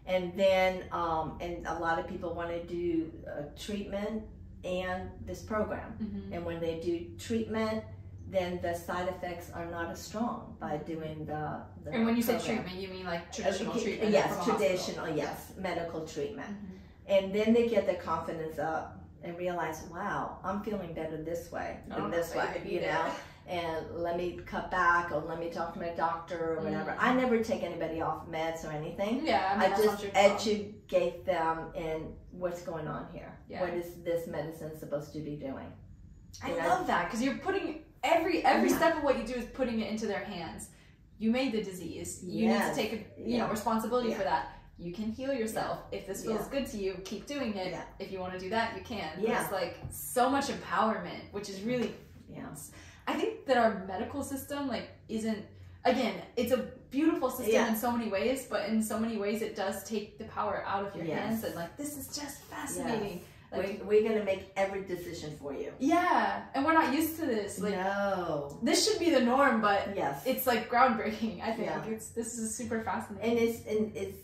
And then, um, and a lot of people want to do uh, treatment and this program, mm-hmm. and when they do treatment, then the side effects are not as strong by doing the, the And when you program. Say treatment, you mean like traditional uh, treatment? Yes, traditional, yes, medical treatment. Mm-hmm. And then they get their confidence up and realize, wow, I'm feeling better this way than oh, this way, you know? And let me cut back, or let me talk to my doctor, or whatever. Mm-hmm. I never take anybody off meds or anything. Yeah, I, mean, I just educate them in what's going on here. Yeah. What is this medicine supposed to be doing? I you love know? That, because you're putting... Every every yeah. step of what you do is putting it into their hands. You made the disease. You yes. need to take a, you yeah. know responsibility yeah. for that. You can heal yourself. Yeah. If this feels yeah. good to you, keep doing it. Yeah. If you want to do that, you can. Yeah. It's like so much empowerment, which is really yeah. I think that our medical system like isn't again, it's a beautiful system yeah. in so many ways, but in so many ways it does take the power out of your yes. hands, and like this is just fascinating. Yes. Like, we're, we're going to make every decision for you. Yeah. And we're not used to this. Like, no. This should be the norm, but yes. it's like groundbreaking, I think. Yeah. It's, this is super fascinating. And it's, and it's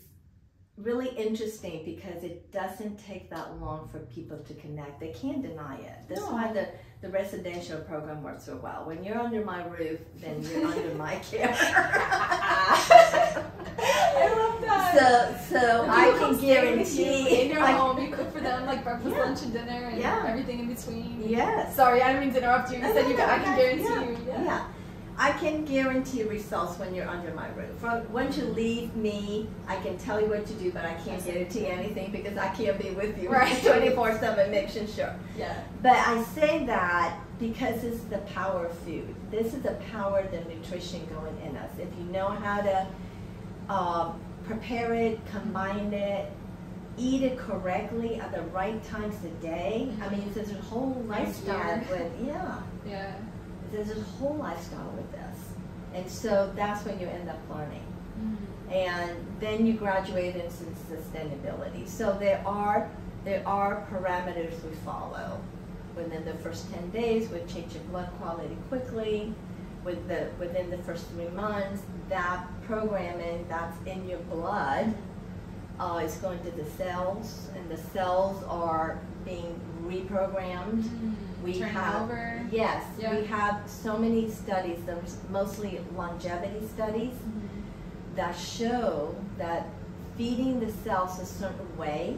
really interesting because it doesn't take that long for people to connect. They can't deny it. That's no. why the, the residential program works so well. When you're under my roof, then you're under my care. I love that. So, so I can guarantee. In your I, home, you cook for them like breakfast, yeah. lunch, and dinner, and yeah. everything in between. Yes. Sorry, I didn't mean to interrupt you. You said you. I can guarantee yeah. you. Yeah. yeah. I can guarantee results when you're under my roof. Once you leave me, I can tell you what to do, but I can't guarantee anything because I can't be with you right. twenty-four seven making sure. Yeah. But I say that because it's the power of food. This is the power of the nutrition going in us. If you know how to uh, prepare it, combine it, eat it correctly at the right times of day. I mean, it's a whole lifestyle with, yeah. yeah. There's a whole lifestyle with this, and so that's when you end up learning, mm-hmm. and then you graduate into sustainability. So there are there are parameters we follow. Within the first ten days, we change your blood quality quickly. With the within the first three months, that programming that's in your blood uh, is going to the cells, and the cells are being reprogrammed. Mm-hmm. We have, over. Yes, yeah. we have so many studies, there's mostly longevity studies, mm-hmm. that show that feeding the cells a certain way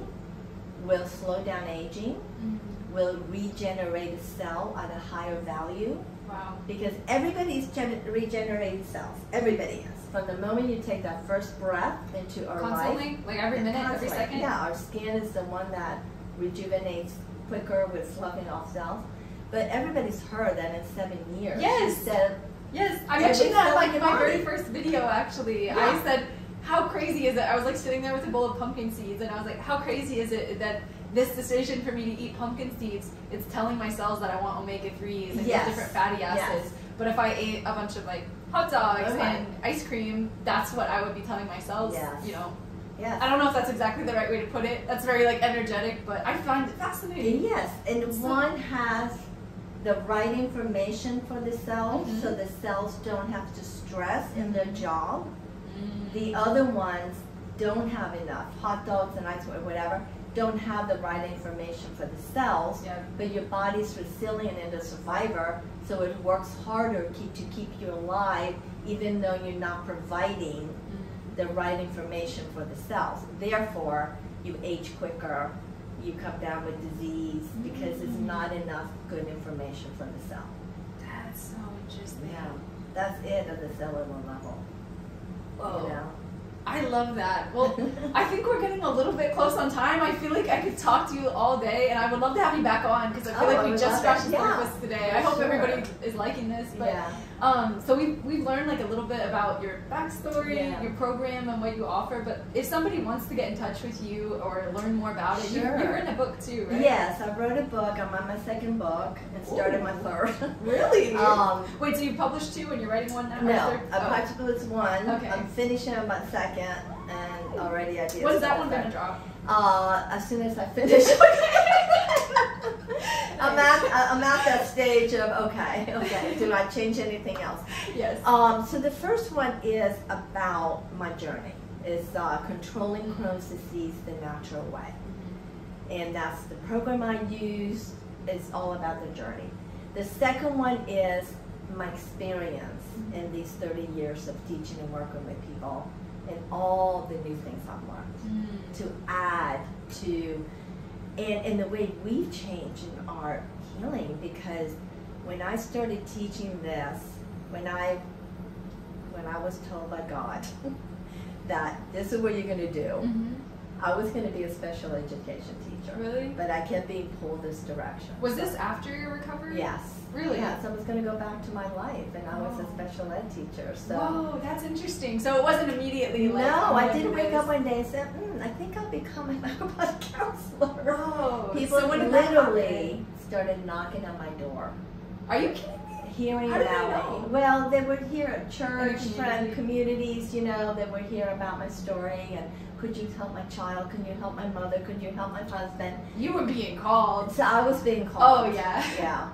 will slow down aging, mm-hmm. will regenerate a cell at a higher value. Wow. Because everybody's regenerating cells, everybody is. From the moment you take that first breath into our constantly, life. Like every minute, every second? Yeah, our skin is the one that rejuvenates quicker with sloughing off cells. But everybody's heard that in seven years. Yes. Said, yes. I mentioned that like in my very first video actually. Yeah. I said, how crazy is it? I was like sitting there with a bowl of pumpkin seeds and I was like, how crazy is it that this decision for me to eat pumpkin seeds, it's telling my cells that I want omega threes and yes. different fatty acids. Yes. But if I ate a bunch of like hot dogs okay. and ice cream, that's what I would be telling my cells, yes. you know. Yes. I don't know if that's exactly the right way to put it. That's very like energetic, but I find it fascinating. And yes, and so, one has the right information for the cells, mm-hmm. so the cells don't have to stress in their job. Mm-hmm. The other ones don't have enough, hot dogs and ice or whatever, don't have the right information for the cells, yeah. but your body's resilient and a survivor, so it works harder keep, to keep you alive, even though you're not providing mm-hmm. the right information for the cells. Therefore, you age quicker. You come down with disease because it's not enough good information for the cell. That's so interesting. Yeah, that's it at the cellular level. Whoa. You know? I love that. Well, I think we're getting a little bit close on time. I feel like I could talk to you all day, and I would love to have you back on because I feel oh, like we just scratched the surface yeah. today. I hope sure. everybody is liking this. But, yeah. Um, so we've, we've learned like a little bit about your backstory, yeah. your program, and what you offer. But if somebody wants to get in touch with you or learn more about it, sure. you, you've written a book too, right? Yes, I wrote a book. I'm on my second book and started Ooh. my third. Really? um, Wait, so you published two and you're writing one now? No, I oh. published one. Okay. I'm finishing up my second and already I did. When's that one going to drop? Uh, as soon as I finish. I'm at, I'm at that stage of, okay, okay, do I change anything else? Yes. Um, so the first one is about my journey. It's uh, controlling Crohn's disease the natural way. And that's the program I use. It's all about the journey. The second one is my experience in these thirty years of teaching and working with people and all the new things I've learned mm. to add to And, and the way we've changed in our healing, because when I started teaching this, when I when I was told by God that this is what you're going to do, mm-hmm. I was going to be a special education teacher. Really? But I kept being pulled this direction. Was so, this after your recovery? Yes. Really? Yes, I was going to go back to my life, and I was a special ed teacher. So. Whoa, that's interesting. So it wasn't immediately like... No, I didn't wake up one day and say, mm, I think I'll become an macrobiotic counselor. Oh, people so when literally started knocking on my door. Are you kidding me? Hearing How did that they know? Well, they were here at church, from communities, you know, they were here about my story, and could you help my child? Could you help my mother? Could you help my husband? You were being called. So I was being called. Oh, yeah. Yeah.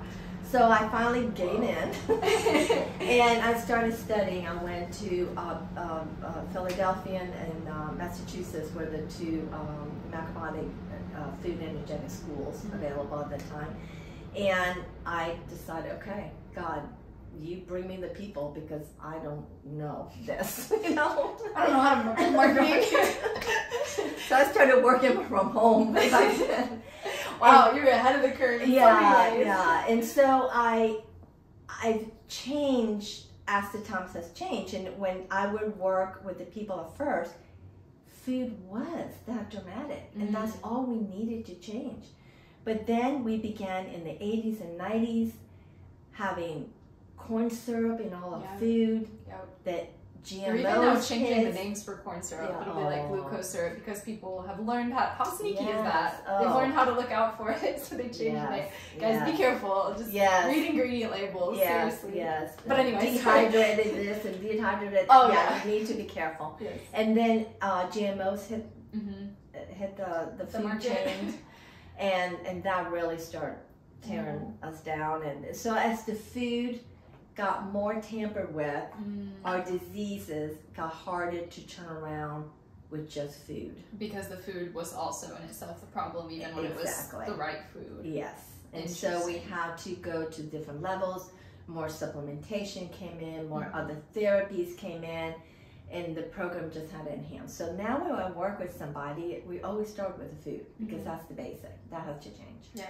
So I finally gave in, and I started studying. I went to uh, uh, uh, Philadelphia and uh, Massachusetts were the two um, macrobiotic uh, food energetic schools mm-hmm. available at the time. And I decided, okay, God, you bring me the people because I don't know this, you know? I don't know how to market. So I started working from home. Wow, and, you're ahead of the curve. In yeah, yeah. And so I, I've changed as the times has changed. And when I would work with the people at first, food was that dramatic. Mm-hmm. And that's all we needed to change. But then we began in the eighties and nineties having corn syrup in all yeah. our food, yep. that G M Os. Or even now changing kids. the names for corn syrup, yeah. it'll be like glucose syrup, because people have learned how, how sneaky yes. is that? Oh. They've learned how to look out for it, so they change yes. the name. Guys, yes. be careful. Just yes. read ingredient labels, yes. seriously. Yes. But anyway. Dehydrated this and dehydrated oh, yeah, yeah, you need to be careful. Yes. And then uh, G M Os hit, mm-hmm. hit the, the, the food chain, and, and that really started tearing mm-hmm. us down. And so as the food got more tampered with, mm. our diseases got harder to turn around with just food. Because the food was also in itself the problem, even when exactly. it was the right food. Yes, and so we had to go to different levels, more supplementation came in, more mm. other therapies came in, and the program just had to enhance. So now when I work with somebody, we always start with the food, because mm-hmm. that's the basic, that has to change. Yeah.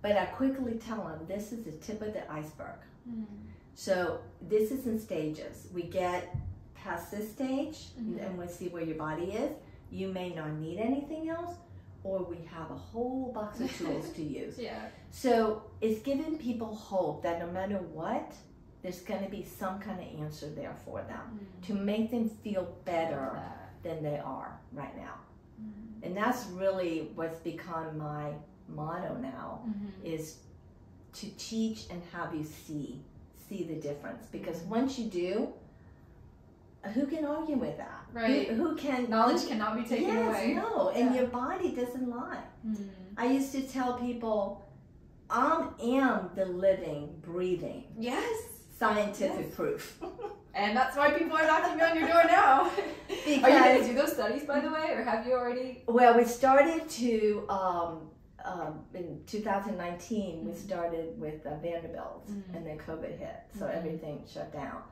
But I quickly tell them, this is the tip of the iceberg. Mm. So this is in stages. We get past this stage mm-hmm. and we see where your body is. You may not need anything else, or we have a whole box of tools to use. Yeah. So it's giving people hope that no matter what, there's going to be some kind of answer there for them mm-hmm. to make them feel better than they are right now. Mm-hmm. And that's really what's become my motto now mm-hmm. is to teach and have you see. See the difference, because once you do, who can argue with that? Right. Who, who can knowledge who, cannot be taken yes, away. No, and yeah. your body doesn't lie. Mm-hmm. I used to tell people, I am the living, breathing, yes, scientific yes. proof, and that's why people are knocking on your door now. Because, are you going to do those studies, by the way, or have you already? Well, we started to. Um, Um, in two thousand nineteen, mm-hmm. we started with uh, Vanderbilt, mm-hmm. and then COVID hit, so mm-hmm. everything shut down.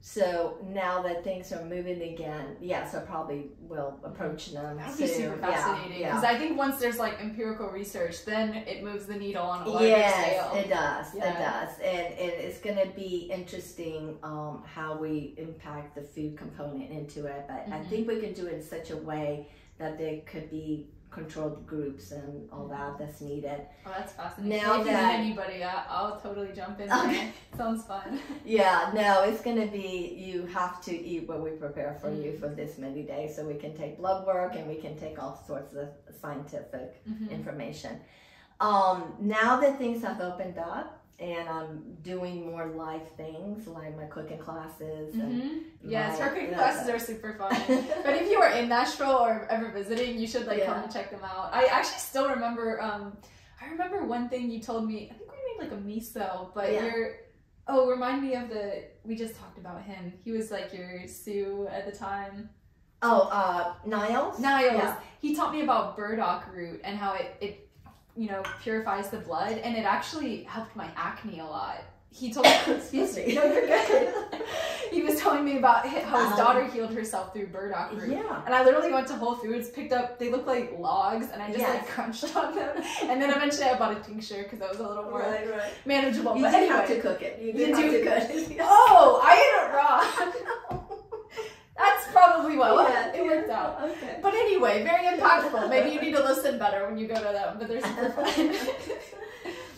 So now that things are moving again, yes, I probably will approach them. That'd soon. be super fascinating. Because yeah, yeah. I think once there's like empirical research, then it moves the needle on a larger yes, scale. It does. Yeah. It does. And, and it's going to be interesting um, how we impact the food component into it. But mm-hmm. I think we can do it in such a way that there could be controlled groups and all that that's needed. Oh, that's fascinating. Now if that you need anybody, I, I'll totally jump in. Okay. Sounds fun. Yeah, no, it's going to be, you have to eat what we prepare for mm-hmm. you for this many days, so we can take blood work and we can take all sorts of scientific mm-hmm. information. Um, now that things have opened up and I'm doing more live things like my cooking classes. And mm-hmm. yes, my, her cooking classes that. are super fun. But if you are in Nashville or ever visiting, you should like yeah. come and check them out. I actually still remember, um, I remember one thing you told me, I think we made like a miso, but yeah. you're, oh, remind me of the, we just talked about him. He was like your Sue at the time. Oh, uh, Niles? Niles. Yeah. He taught me about burdock root and how it, it you know, purifies the blood, and it actually helped my acne a lot. He told me, excuse me, no, you're good. He was telling me about how his um, daughter healed herself through burdock root. Yeah. And I literally went to Whole Foods, picked up, they look like logs, and I just yes. like crunched on them. And then eventually I bought a tincture because that was a little more right, right. manageable. You but did anyway, have to cook it. You did you have do, to cook it. Oh, I ate it raw. That's probably what yeah, it worked yeah. out. Okay. But anyway, very impactful. Maybe you need to listen better when you go to them, but they're super fun.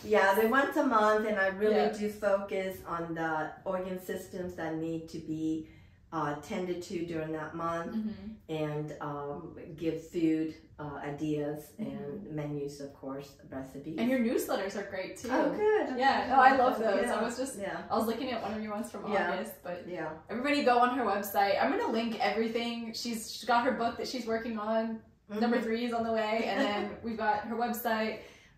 Yeah, they're once a month, and I really yeah. do focus on the organ systems that need to be uh, tended to during that month, mm-hmm. and um, give food uh, ideas mm-hmm. and menus, of course, recipes. And your newsletters are great too. Oh, good. Yeah, no, I love those. Yeah. I was just, yeah. I was looking at one of your ones from yeah. August, but yeah, everybody go on her website. I'm gonna link everything. She's, she's got her book that she's working on. Mm-hmm. Number three is on the way, and then we've got her website.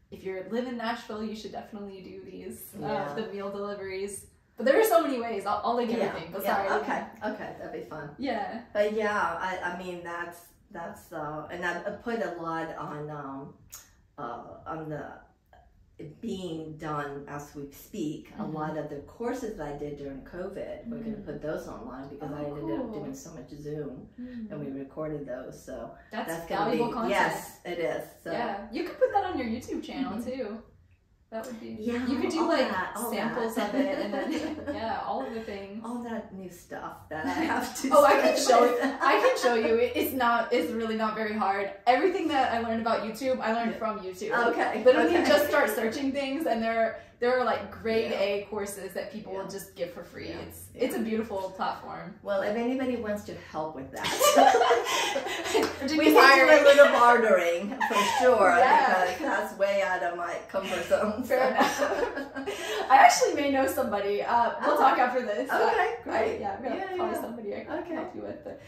If you live in Nashville, you should definitely do these yeah. uh, the meal deliveries. But there are so many ways. I'll, I'll link yeah. everything. But yeah. sorry. Okay. Okay. That'd be fun. Yeah. But yeah, I, I mean, that's, that's, uh, and I put a lot on, um, uh, on the being done as we speak. Mm-hmm. A lot of the courses that I did during COVID, mm-hmm. we're going to put those online because oh, I ended cool. up doing so much Zoom mm-hmm. and we recorded those. So that's, that's valuable be, content. Yes, it is. So. Yeah. You could put that on your YouTube channel mm-hmm. too. That would be, yeah, you could do like that, samples that. of it and then, yeah, all of the things. All that new stuff that I have to Oh, I can show you. I can show you. It, it's not, it's really not very hard. Everything that I learned about YouTube, I learned from YouTube. Okay. Literally okay. just start searching things, and there are, there are like grade yeah. A courses that people yeah. will just give for free. Yeah. It's, yeah. it's a beautiful platform. Well, if anybody wants to help with that, we can do a little bartering for sure. Yeah. Because that's way out of my comfort zone. Fair enough. I actually may know somebody. Uh, we'll oh, talk after this. Okay, great. I, yeah, I'm gonna yeah, find yeah. somebody I can okay. help you with. But,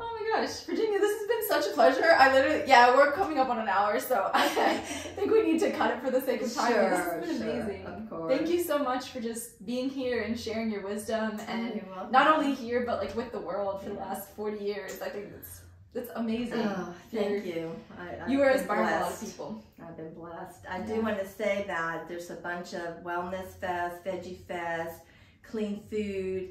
oh my gosh, Virginia, this has been such a pleasure. I literally, yeah, we're coming up on an hour, so I think we need to cut it for the sake of time. Sure, this has been sure, amazing. Of course. Thank you so much for just being here and sharing your wisdom, and not only here but like with the world for yeah. the last forty years. I think that's That's amazing. Oh, thank You're, you. I, you are inspiring a lot of people. I've been blessed. I yeah. do want to say that there's a bunch of wellness fest, veggie fest, clean food.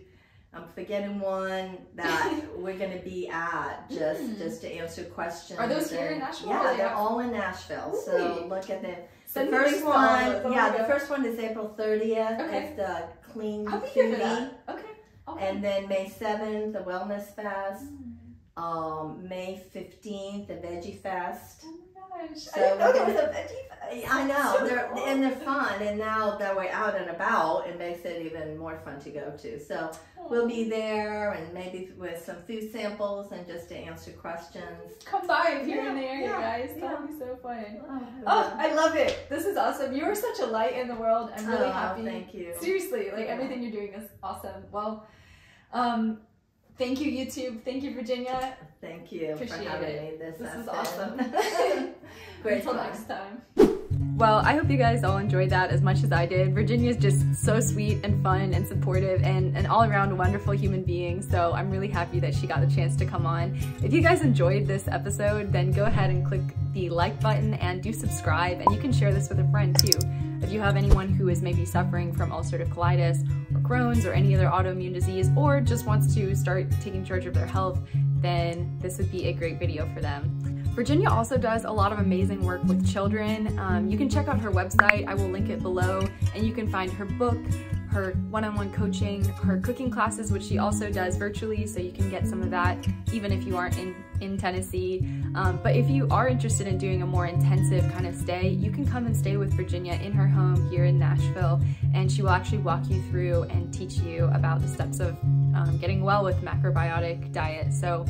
I'm forgetting one that we're going to be at just, mm. just to answer questions. Are those and, here in Nashville? Yeah, they're all in Nashville. Really? So look at them. The first one, yeah, the first one is April thirtieth. Okay. It's the clean I'll be food. Here for that. Okay. Okay. And then May seventh, the wellness fest. Mm. Um, May fifteenth, the Veggie Fest. Oh my gosh, so I didn't know there was a Veggie Fest. I know, so they're, cool. and they're fun, and now that we're out and about, it makes it even more fun to go to. So oh. we'll be there, and maybe with some food samples, and just to answer questions. Come by here yeah, and there, yeah, you guys. Yeah. That'll be so fun. Oh, oh, I love it. This is awesome. You are such a light in the world. I'm really oh, happy. Thank you. Seriously, like yeah. everything you're doing is awesome. Well, um, thank you, YouTube. Thank you, Virginia. Thank you Appreciate for having it. me. This, this is awesome. Great. Until next time. Well, I hope you guys all enjoyed that as much as I did. Virginia's just so sweet and fun and supportive and an all-around wonderful human being, so I'm really happy that she got a chance to come on. If you guys enjoyed this episode, then go ahead and click the like button and do subscribe, and you can share this with a friend too. If you have anyone who is maybe suffering from ulcerative colitis or Crohn's or any other autoimmune disease, or just wants to start taking charge of their health, then this would be a great video for them. Virginia also does a lot of amazing work with children. Um, you can check out her website, I will link it below, and you can find her book, her one-on-one coaching, her cooking classes, which she also does virtually, so you can get some of that even if you aren't in, in Tennessee. Um, but if you are interested in doing a more intensive kind of stay, you can come and stay with Virginia in her home here in Nashville, and she will actually walk you through and teach you about the steps of um, getting well with macrobiotic diet. So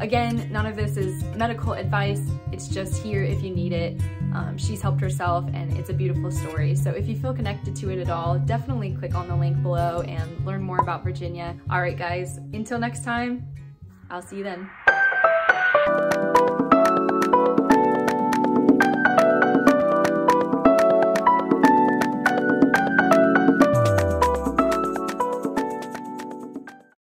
again, none of this is medical advice, it's just here if you need it. Um, she's helped herself and it's a beautiful story. So if you feel connected to it at all, definitely click on the link below and learn more about Virginia. All right guys, until next time, I'll see you then.